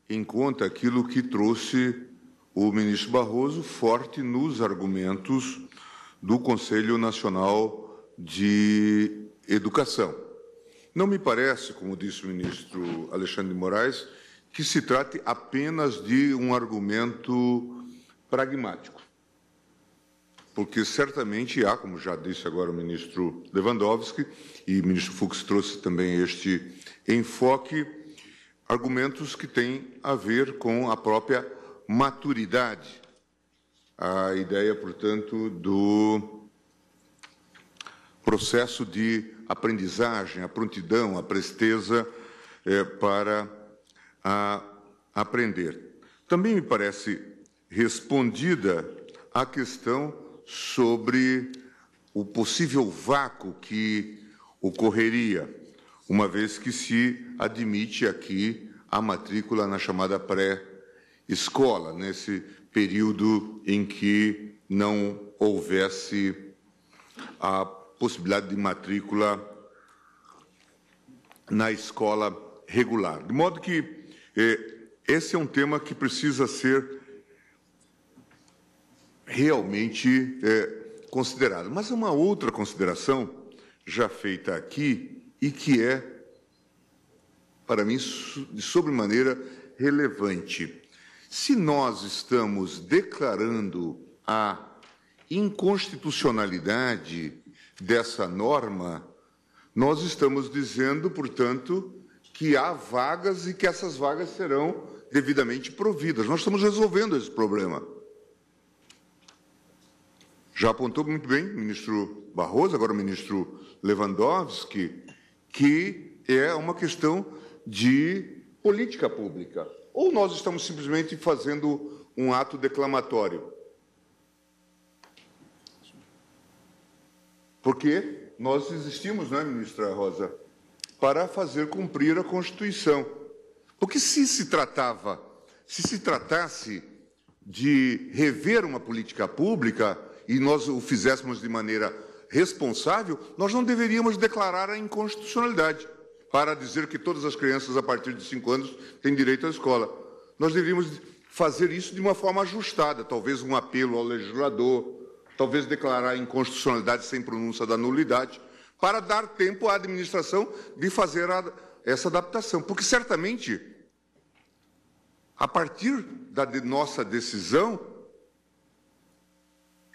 em conta aquilo que trouxe o ministro Barroso forte nos argumentos do Conselho Nacional de educação. Não me parece, como disse o ministro Alexandre de Moraes, que se trate apenas de um argumento pragmático, porque certamente há, como já disse agora o ministro Lewandowski, e o ministro Fux trouxe também este enfoque, argumentos que têm a ver com a própria maturidade. A ideia, portanto, do processo de aprendizagem, a prontidão, a presteza para aprender. Também me parece respondida a questão sobre o possível vácuo que ocorreria, uma vez que se admite aqui a matrícula na chamada pré-escola, nesse período em que não houvesse a possibilidade de matrícula na escola regular. De modo que esse é um tema que precisa ser realmente considerado. Mas uma outra consideração já feita aqui e que é, para mim, de sobremaneira relevante. Se nós estamos declarando a inconstitucionalidade dessa norma, nós estamos dizendo, portanto, que há vagas e que essas vagas serão devidamente providas. Nós estamos resolvendo esse problema. Já apontou muito bem o ministro Barroso, agora o ministro Lewandowski, que é uma questão de política pública. Ou nós estamos simplesmente fazendo um ato declamatório? Porque nós existimos, não é, ministra Rosa, para fazer cumprir a Constituição. Porque se se tratasse de rever uma política pública, e nós o fizéssemos de maneira responsável, nós não deveríamos declarar a inconstitucionalidade para dizer que todas as crianças a partir de 5 anos têm direito à escola. Nós deveríamos fazer isso de uma forma ajustada, talvez um apelo ao legislador, talvez declarar a inconstitucionalidade sem pronúncia da nulidade, para dar tempo à administração de fazer essa adaptação. Porque, certamente, a partir da nossa decisão,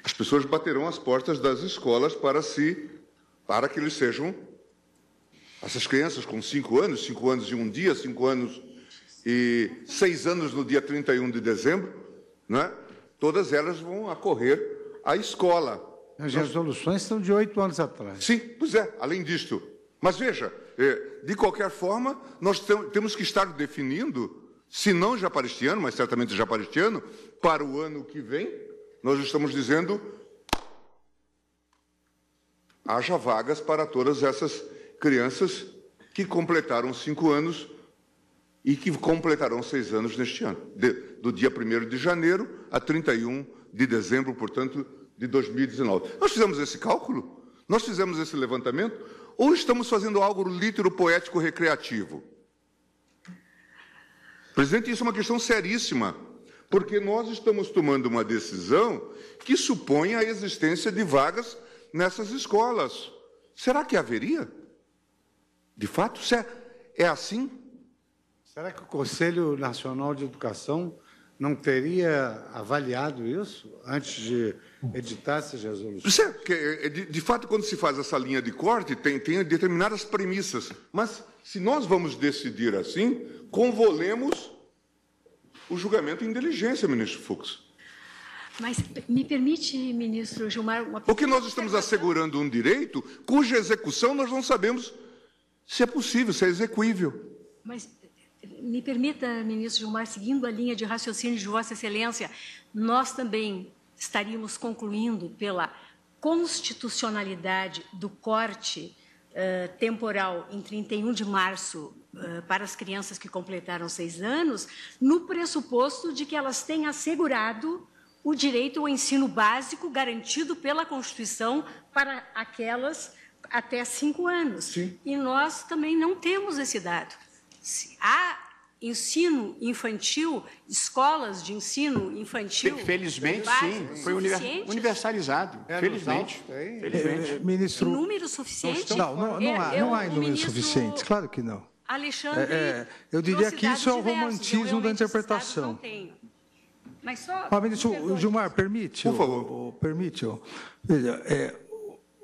as pessoas baterão as portas das escolas para que eles sejam, essas crianças com 5 anos e 1 dia, 5 anos e 6 anos no dia 31 de dezembro, né? Todas elas vão acorrer à escola. As resoluções são de 8 anos atrás. Sim, pois é, além disto. Mas veja, de qualquer forma, nós temos que estar definindo, se não já para este ano, mas certamente já para este ano, para o ano que vem, nós estamos dizendo, haja vagas para todas essas crianças que completaram 5 anos e que completarão 6 anos neste ano, do dia 1º de janeiro a 31 de dezembro, portanto, de 2019. Nós fizemos esse cálculo? Nós fizemos esse levantamento? Ou estamos fazendo algo lítero, poético, recreativo? Presidente, isso é uma questão seríssima. Porque nós estamos tomando uma decisão que supõe a existência de vagas nessas escolas. Será que haveria? De fato, é assim? Será que o Conselho Nacional de Educação não teria avaliado isso antes de editar essas resoluções? De fato, quando se faz essa linha de corte, tem determinadas premissas. Mas, se nós vamos decidir assim, convolemos o julgamento em diligência, ministro Fux. Mas me permite, ministro Gilmar, uma... Porque nós estamos assegurando um direito cuja execução nós não sabemos se é possível, se é execuível. Mas me permita, ministro Gilmar, seguindo a linha de raciocínio de Vossa Excelência, nós também estaríamos concluindo pela constitucionalidade do corte temporal em 31 de março para as crianças que completaram 6 anos, no pressuposto de que elas tenham assegurado o direito ao ensino básico garantido pela Constituição para aquelas até 5 anos. Sim. E nós também não temos esse dado. Há ensino infantil, escolas de ensino infantil... Felizmente, sim. Foi universalizado. Felizmente. Ministro... Número suficiente? Não há número suficiente. Claro que não. Alexandre... eu diria que isso é o romantismo da interpretação. Não tenho. Mas só... ministro Gilmar, permite? Por favor. Permite. Veja,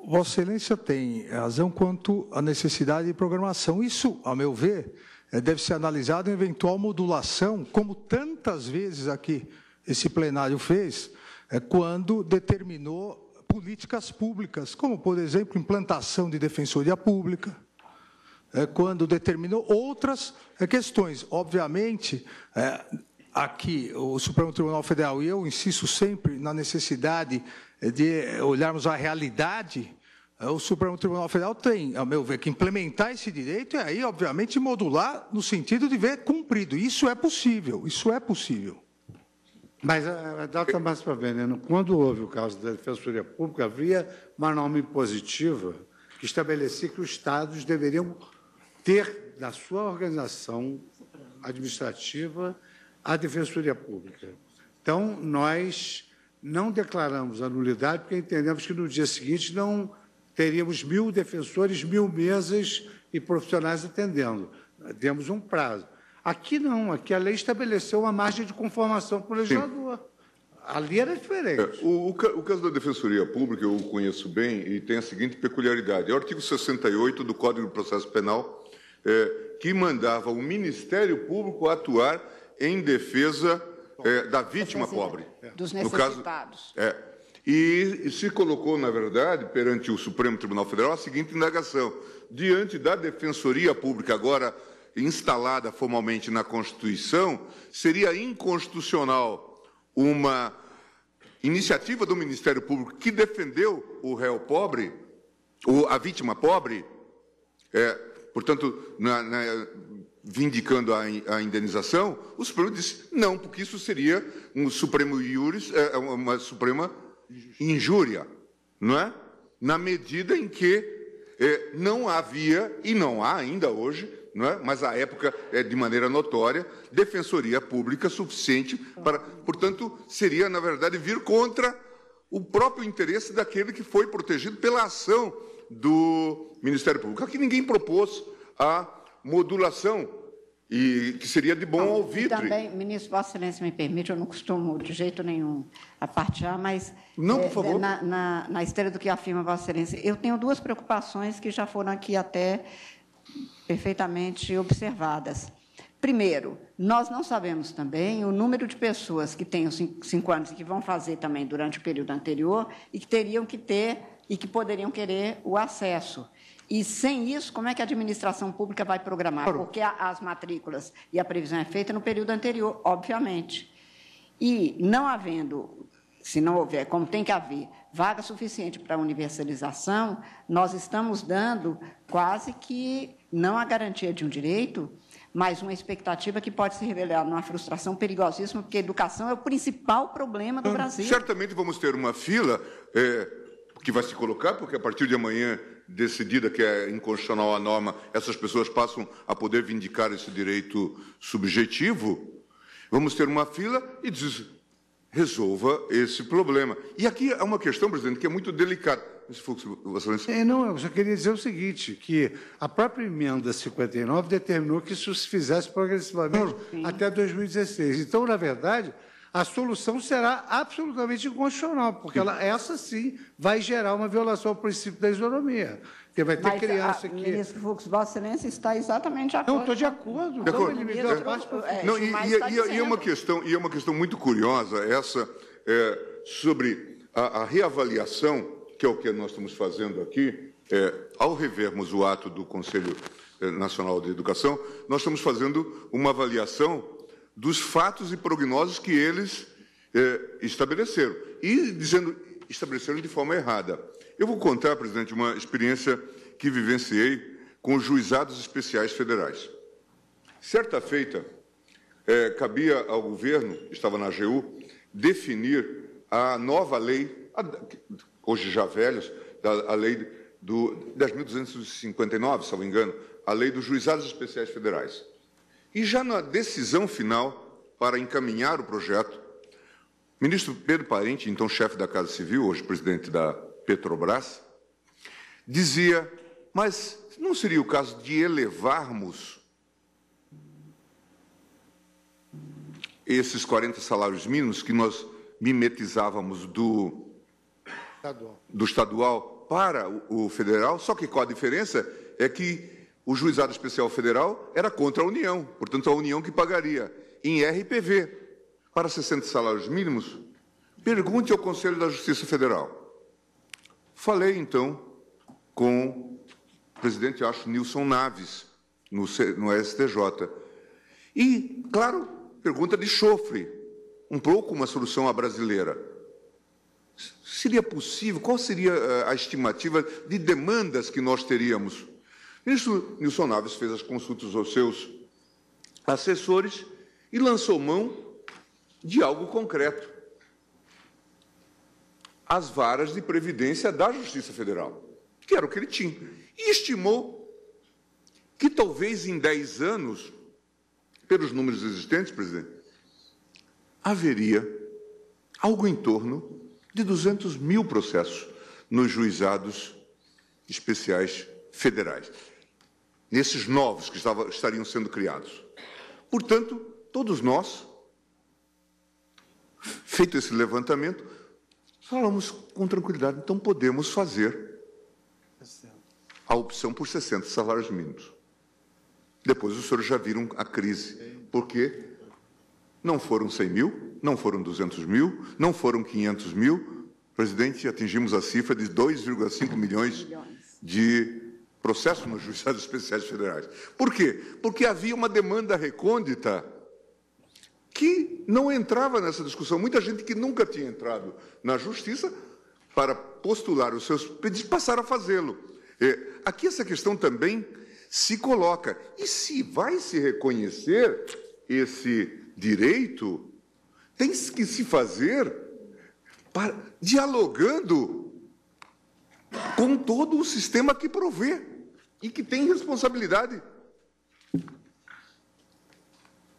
Vossa Excelência tem razão quanto à necessidade de programação. Isso, a meu ver... deve ser analisado em eventual modulação, como tantas vezes aqui esse plenário fez, quando determinou políticas públicas, como, por exemplo, implantação de defensoria pública, quando determinou outras questões. Obviamente, aqui o Supremo Tribunal Federal, e eu insisto sempre na necessidade de olharmos a realidade. O Supremo Tribunal Federal tem, a meu ver, que implementar esse direito e aí, obviamente, modular no sentido de ver cumprido. Isso é possível, isso é possível. Mas a data mais para veneno, quando houve o caso da Defensoria Pública, havia uma norma impositiva que estabelecia que os estados deveriam ter na sua organização administrativa a Defensoria Pública. Então, nós não declaramos a nulidade porque entendemos que no dia seguinte não... teríamos 1000 defensores, 1000 mesas e profissionais atendendo. Demos um prazo. Aqui não, aqui a lei estabeleceu uma margem de conformação para o legislador. Sim. Ali era diferente. O caso da Defensoria Pública, eu o conheço bem, e tem a seguinte peculiaridade. É o artigo 68 do Código de Processo Penal, que mandava o Ministério Público atuar em defesa da vítima pobre. Dos necessitados. No caso, e se colocou, na verdade, perante o Supremo Tribunal Federal, a seguinte indagação. Diante da Defensoria Pública, agora instalada formalmente na Constituição, seria inconstitucional uma iniciativa do Ministério Público que defendeu o réu pobre, ou a vítima pobre, portanto, vindicando a indenização, o Supremo disse não, porque isso seria um Supremo iuris, uma Suprema... injúria, não é? Na medida em que não havia, e não há ainda hoje, não é? Mas à época, de maneira notória, defensoria pública suficiente para... Portanto, seria, na verdade, vir contra o próprio interesse daquele que foi protegido pela ação do Ministério Público. Aqui ninguém propôs a modulação, e que seria de bom alvitre. Também, ministro, Vossa Excelência me permite, eu não costumo de jeito nenhum apartear, mas não, por favor. Na esteira do que afirma Vossa Excelência, eu tenho duas preocupações que já foram aqui até perfeitamente observadas. Primeiro, nós não sabemos também o número de pessoas que têm os 5 anos e que vão fazer também durante o período anterior e que teriam que ter e que poderiam querer o acesso. E, sem isso, como é que a administração pública vai programar? Porque as matrículas e a previsão é feita no período anterior, obviamente. E, não havendo, se não houver, como tem que haver, vaga suficiente para a universalização, nós estamos dando quase que não a garantia de um direito, mas uma expectativa que pode se revelar numa frustração perigosíssima, porque a educação é o principal problema do Brasil. Certamente vamos ter uma fila que vai se colocar, porque a partir de amanhã... decidida que é inconstitucional a norma, essas pessoas passam a poder vindicar esse direito subjetivo, vamos ter uma fila e diz, resolva esse problema. E aqui é uma questão, presidente, que é muito delicada. Não, eu só queria dizer o seguinte, que a própria emenda 59 determinou que isso se fizesse progressivamente até 2016. Então, na verdade... a solução será absolutamente inconstitucional, porque essa sim vai gerar uma violação ao princípio da isonomia. Porque vai ter criança que... Ministro Fux, Vossa Excelência está exatamente de acordo. Não, estou de acordo. E é uma questão muito curiosa, essa sobre a reavaliação, que é o que nós estamos fazendo aqui, ao revermos o ato do Conselho Nacional de Educação, nós estamos fazendo uma avaliação dos fatos e prognósticos que eles estabeleceram. E estabeleceram de forma errada. Eu vou contar, presidente, uma experiência que vivenciei com juizados especiais federais. Certa feita, cabia ao governo, estava na AGU, definir a nova lei, hoje já velhos, a lei do 10.259, se não me engano, a lei dos juizados especiais federais. E já na decisão final para encaminhar o projeto, o ministro Pedro Parente, então chefe da Casa Civil, hoje presidente da Petrobras, dizia, mas não seria o caso de elevarmos esses 40 salários mínimos que nós mimetizávamos do estadual para o federal, só que qual a diferença é que o juizado especial federal era contra a União, portanto a União que pagaria em RPV para 60 salários mínimos. Pergunte ao Conselho da Justiça Federal. Falei, então, com o presidente, eu acho, Nilson Naves, no STJ. E, claro, pergunta de chofre, um pouco uma solução à brasileira. Seria possível? Qual seria a estimativa de demandas que nós teríamos? O ministro Nilson Naves fez as consultas aos seus assessores e lançou mão de algo concreto. As varas de previdência da Justiça Federal, que era o que ele tinha. E estimou que talvez em 10 anos, pelos números existentes, presidente, haveria algo em torno de 200 mil processos nos juizados especiais federais, nesses novos que estariam sendo criados. Portanto, todos nós, feito esse levantamento, falamos com tranquilidade, então podemos fazer a opção por 60 salários mínimos. Depois os senhores já viram a crise, porque não foram 100 mil, não foram 200 mil, não foram 500 mil. Presidente, atingimos a cifra de 2,5 milhões de processos nos juizados especiais federais. Por quê? Porque havia uma demanda recôndita que não entrava nessa discussão. Muita gente que nunca tinha entrado na Justiça para postular os seus pedidos, passaram a fazê-lo. Aqui essa questão também se coloca. E se vai se reconhecer esse direito, tem que se fazer dialogando com todo o sistema que provê e que tem responsabilidade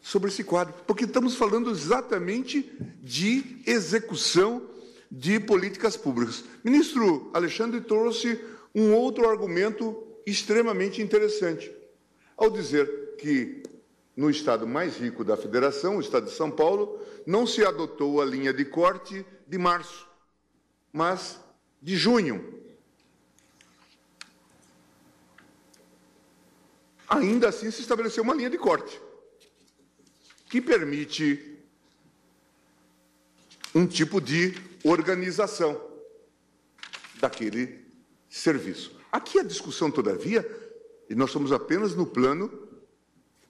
sobre esse quadro, porque estamos falando exatamente de execução de políticas públicas. Ministro Alexandre trouxe um outro argumento extremamente interessante, ao dizer que no estado mais rico da federação, o estado de São Paulo, não se adotou a linha de corte de março, mas de junho. Ainda assim se estabeleceu uma linha de corte que permite um tipo de organização daquele serviço. Aqui a discussão, todavia, e nós estamos apenas no plano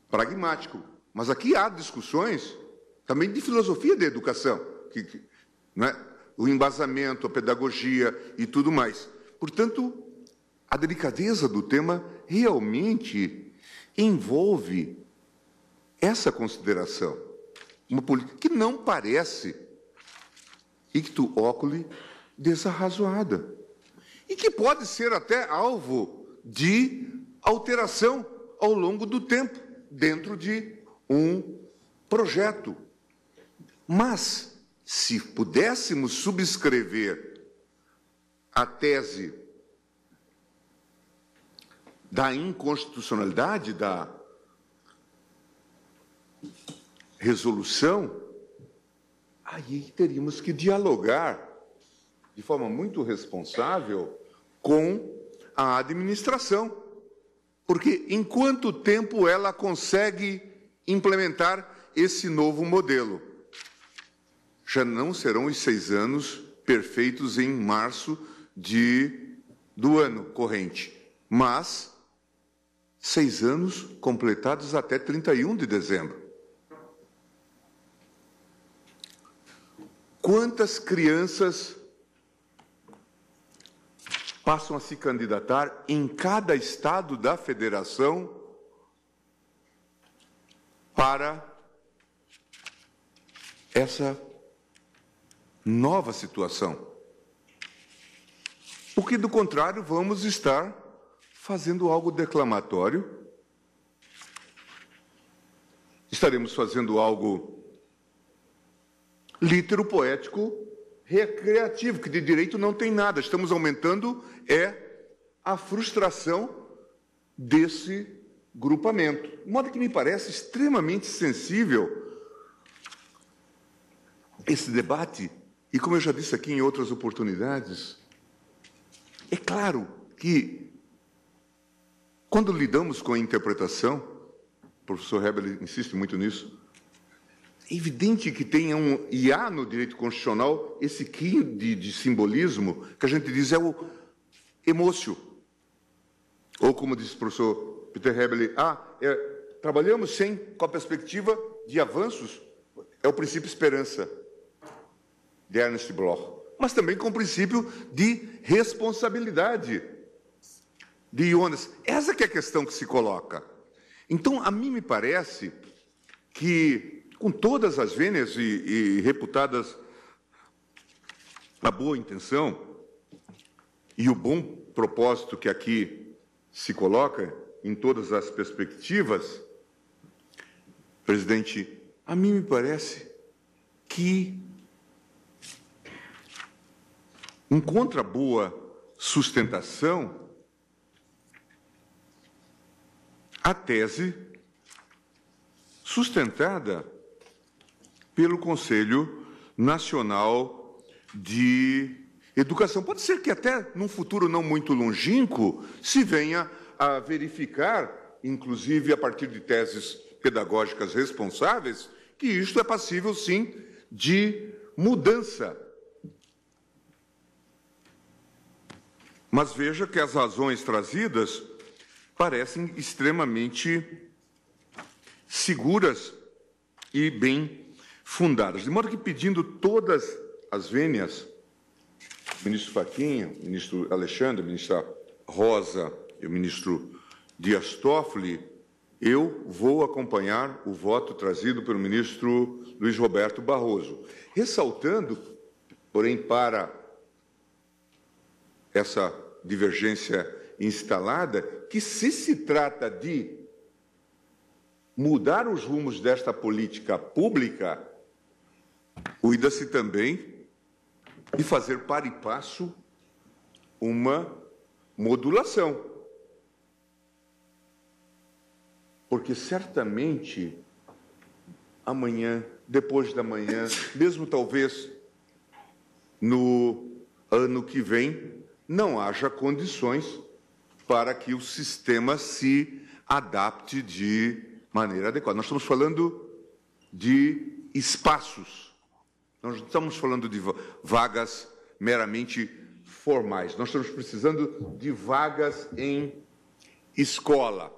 pragmático, mas aqui há discussões também de filosofia da educação, né, o embasamento, a pedagogia e tudo mais. Portanto, a delicadeza do tema realmente envolve essa consideração, uma política que não parece ictu oculi desarrazoada e que pode ser até alvo de alteração ao longo do tempo dentro de um projeto. Mas, se pudéssemos subscrever a tese da inconstitucionalidade da resolução, aí teríamos que dialogar de forma muito responsável com a administração, porque em quanto tempo ela consegue implementar esse novo modelo? Já não serão os 6 anos perfeitos em março do ano corrente, mas 6 anos completados até 31 de dezembro. Quantas crianças passam a se candidatar em cada estado da federação para essa nova situação? Porque, do contrário, vamos estar fazendo algo declamatório estaremos fazendo algo lítero-poético, recreativo, que de direito não tem nada. Estamos aumentando a frustração desse grupamento. De modo que me parece extremamente sensível esse debate, e como eu já disse aqui em outras oportunidades, é claro que quando lidamos com a interpretação, o professor Weber insiste muito nisso, é evidente que tem e há no direito constitucional esse quinho de simbolismo que a gente diz é o emócio. Ou, como disse o professor Peter Weber, trabalhamos com a perspectiva de avanços, é o princípio esperança de Ernst Bloch, mas também com o princípio de responsabilidade de Jonas. Essa que é a questão que se coloca. Então, a mim me parece que, com todas as vênias e reputadas a boa intenção e o bom propósito que aqui se coloca em todas as perspectivas, presidente, a mim me parece que encontra boa sustentação a tese sustentada pelo Conselho Nacional de Educação. Pode ser que até num futuro não muito longínquo se venha a verificar, inclusive a partir de teses pedagógicas responsáveis, que isto é passível, sim, de mudança. Mas veja que as razões trazidas parecem extremamente seguras e bem fundadas. De modo que, pedindo todas as vênias, o ministro Fachin, o ministro Alexandre, a ministra Rosa e o ministro Dias Toffoli, eu vou acompanhar o voto trazido pelo ministro Luiz Roberto Barroso, ressaltando, porém, para essa divergência instalada, que se trata de mudar os rumos desta política pública, cuida-se também de fazer para e passo uma modulação. Porque certamente amanhã, depois da manhã, mesmo talvez no ano que vem, não haja condições para que o sistema se adapte de maneira adequada. Nós estamos falando de espaços, nós não estamos falando de vagas meramente formais, nós estamos precisando de vagas em escola.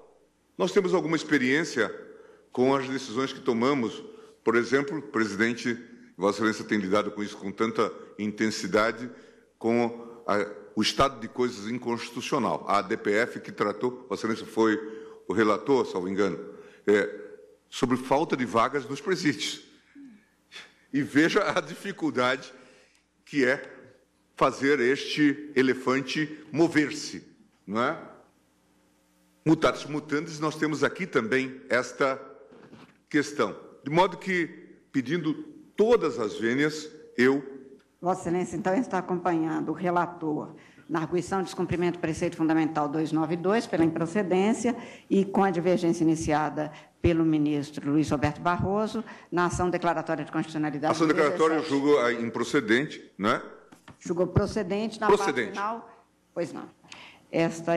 Nós temos alguma experiência com as decisões que tomamos, por exemplo, presidente, Vossa Excelência tem lidado com isso com tanta intensidade, com o estado de coisas inconstitucional, a ADPF que tratou, Vossa Excelência foi o relator, salvo engano, sobre falta de vagas nos presídios. E veja a dificuldade que é fazer este elefante mover-se, não é? Mutatis mutandis, nós temos aqui também esta questão. De modo que, pedindo todas as vênias, Vossa Excelência, então, está acompanhando o relator na arguição de descumprimento do preceito fundamental 292, pela improcedência, e com a divergência iniciada pelo ministro Luiz Roberto Barroso, na ação declaratória de constitucionalidade. A ação declaratória eu julgo improcedente, não é? Julgou procedente, na parte final, pois não. Este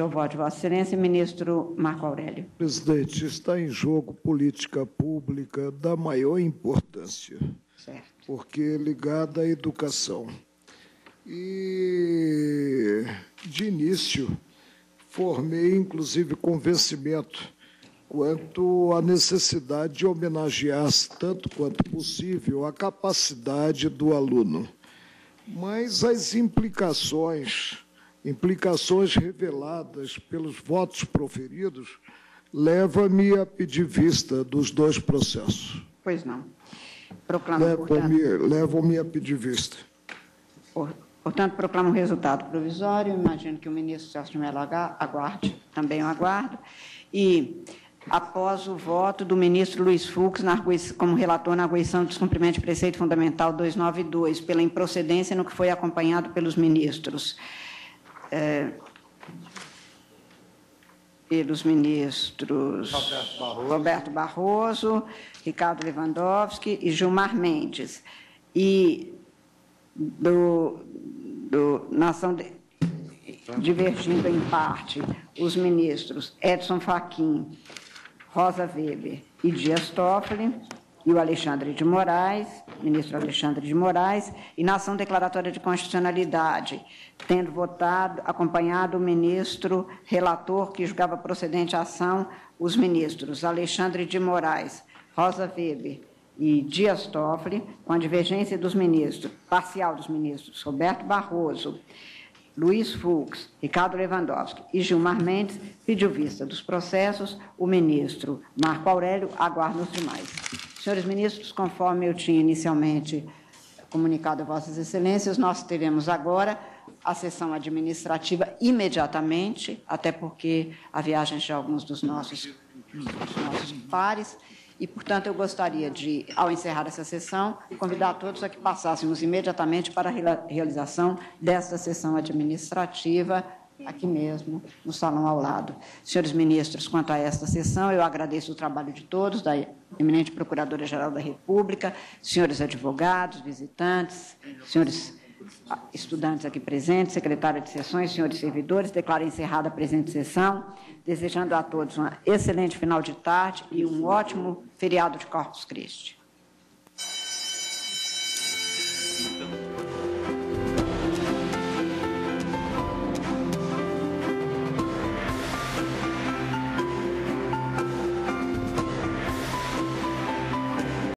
é o voto de Vossa Excelência, ministro Marco Aurélio. Presidente, está em jogo política pública da maior importância. Certo. Porque ligada à educação. E, de início, formei, inclusive, convencimento quanto à necessidade de homenagear-se, tanto quanto possível, a capacidade do aluno. Mas as implicações reveladas pelos votos proferidos, leva-me a pedir vista dos dois processos. Pois não. Levam-me a pedir vista. Portanto, proclamo o resultado provisório. Imagino que o ministro Celso de Mello aguarde, também o aguardo. E após o voto do ministro Luiz Fux como relator na Arguição de Descumprimento de Preceito Fundamental 292, pela improcedência no que foi acompanhado pelos ministros. Roberto Barroso, Ricardo Lewandowski e Gilmar Mendes. E na ação divergindo em parte os ministros Edson Fachin, Rosa Weber e Dias Toffoli, e o Alexandre de Moraes, ministro Alexandre de Moraes, e na ação declaratória de constitucionalidade, tendo votado, acompanhado o ministro relator que julgava procedente a ação, os ministros Alexandre de Moraes, Rosa Weber e Dias Toffoli, com a divergência dos ministros, parcial dos ministros Roberto Barroso, Luiz Fux, Ricardo Lewandowski e Gilmar Mendes, pediu vista dos processos, o ministro Marco Aurélio aguarda os demais. Senhores ministros, conforme eu tinha inicialmente comunicado a vossas excelências, nós teremos agora a sessão administrativa imediatamente, até porque há viagens de alguns dos nossos pares, e, portanto, eu gostaria de, ao encerrar essa sessão, convidar todos a que passássemos imediatamente para a realização desta sessão administrativa, aqui mesmo, no salão ao lado. Senhores ministros, quanto a esta sessão, eu agradeço o trabalho de todos, da eminente Procuradora-Geral da República, senhores advogados, visitantes, senhores estudantes aqui presentes, secretária de sessões, senhores servidores, declaro encerrada a presente sessão, desejando a todos uma excelente final de tarde e um ótimo feriado de Corpus Christi.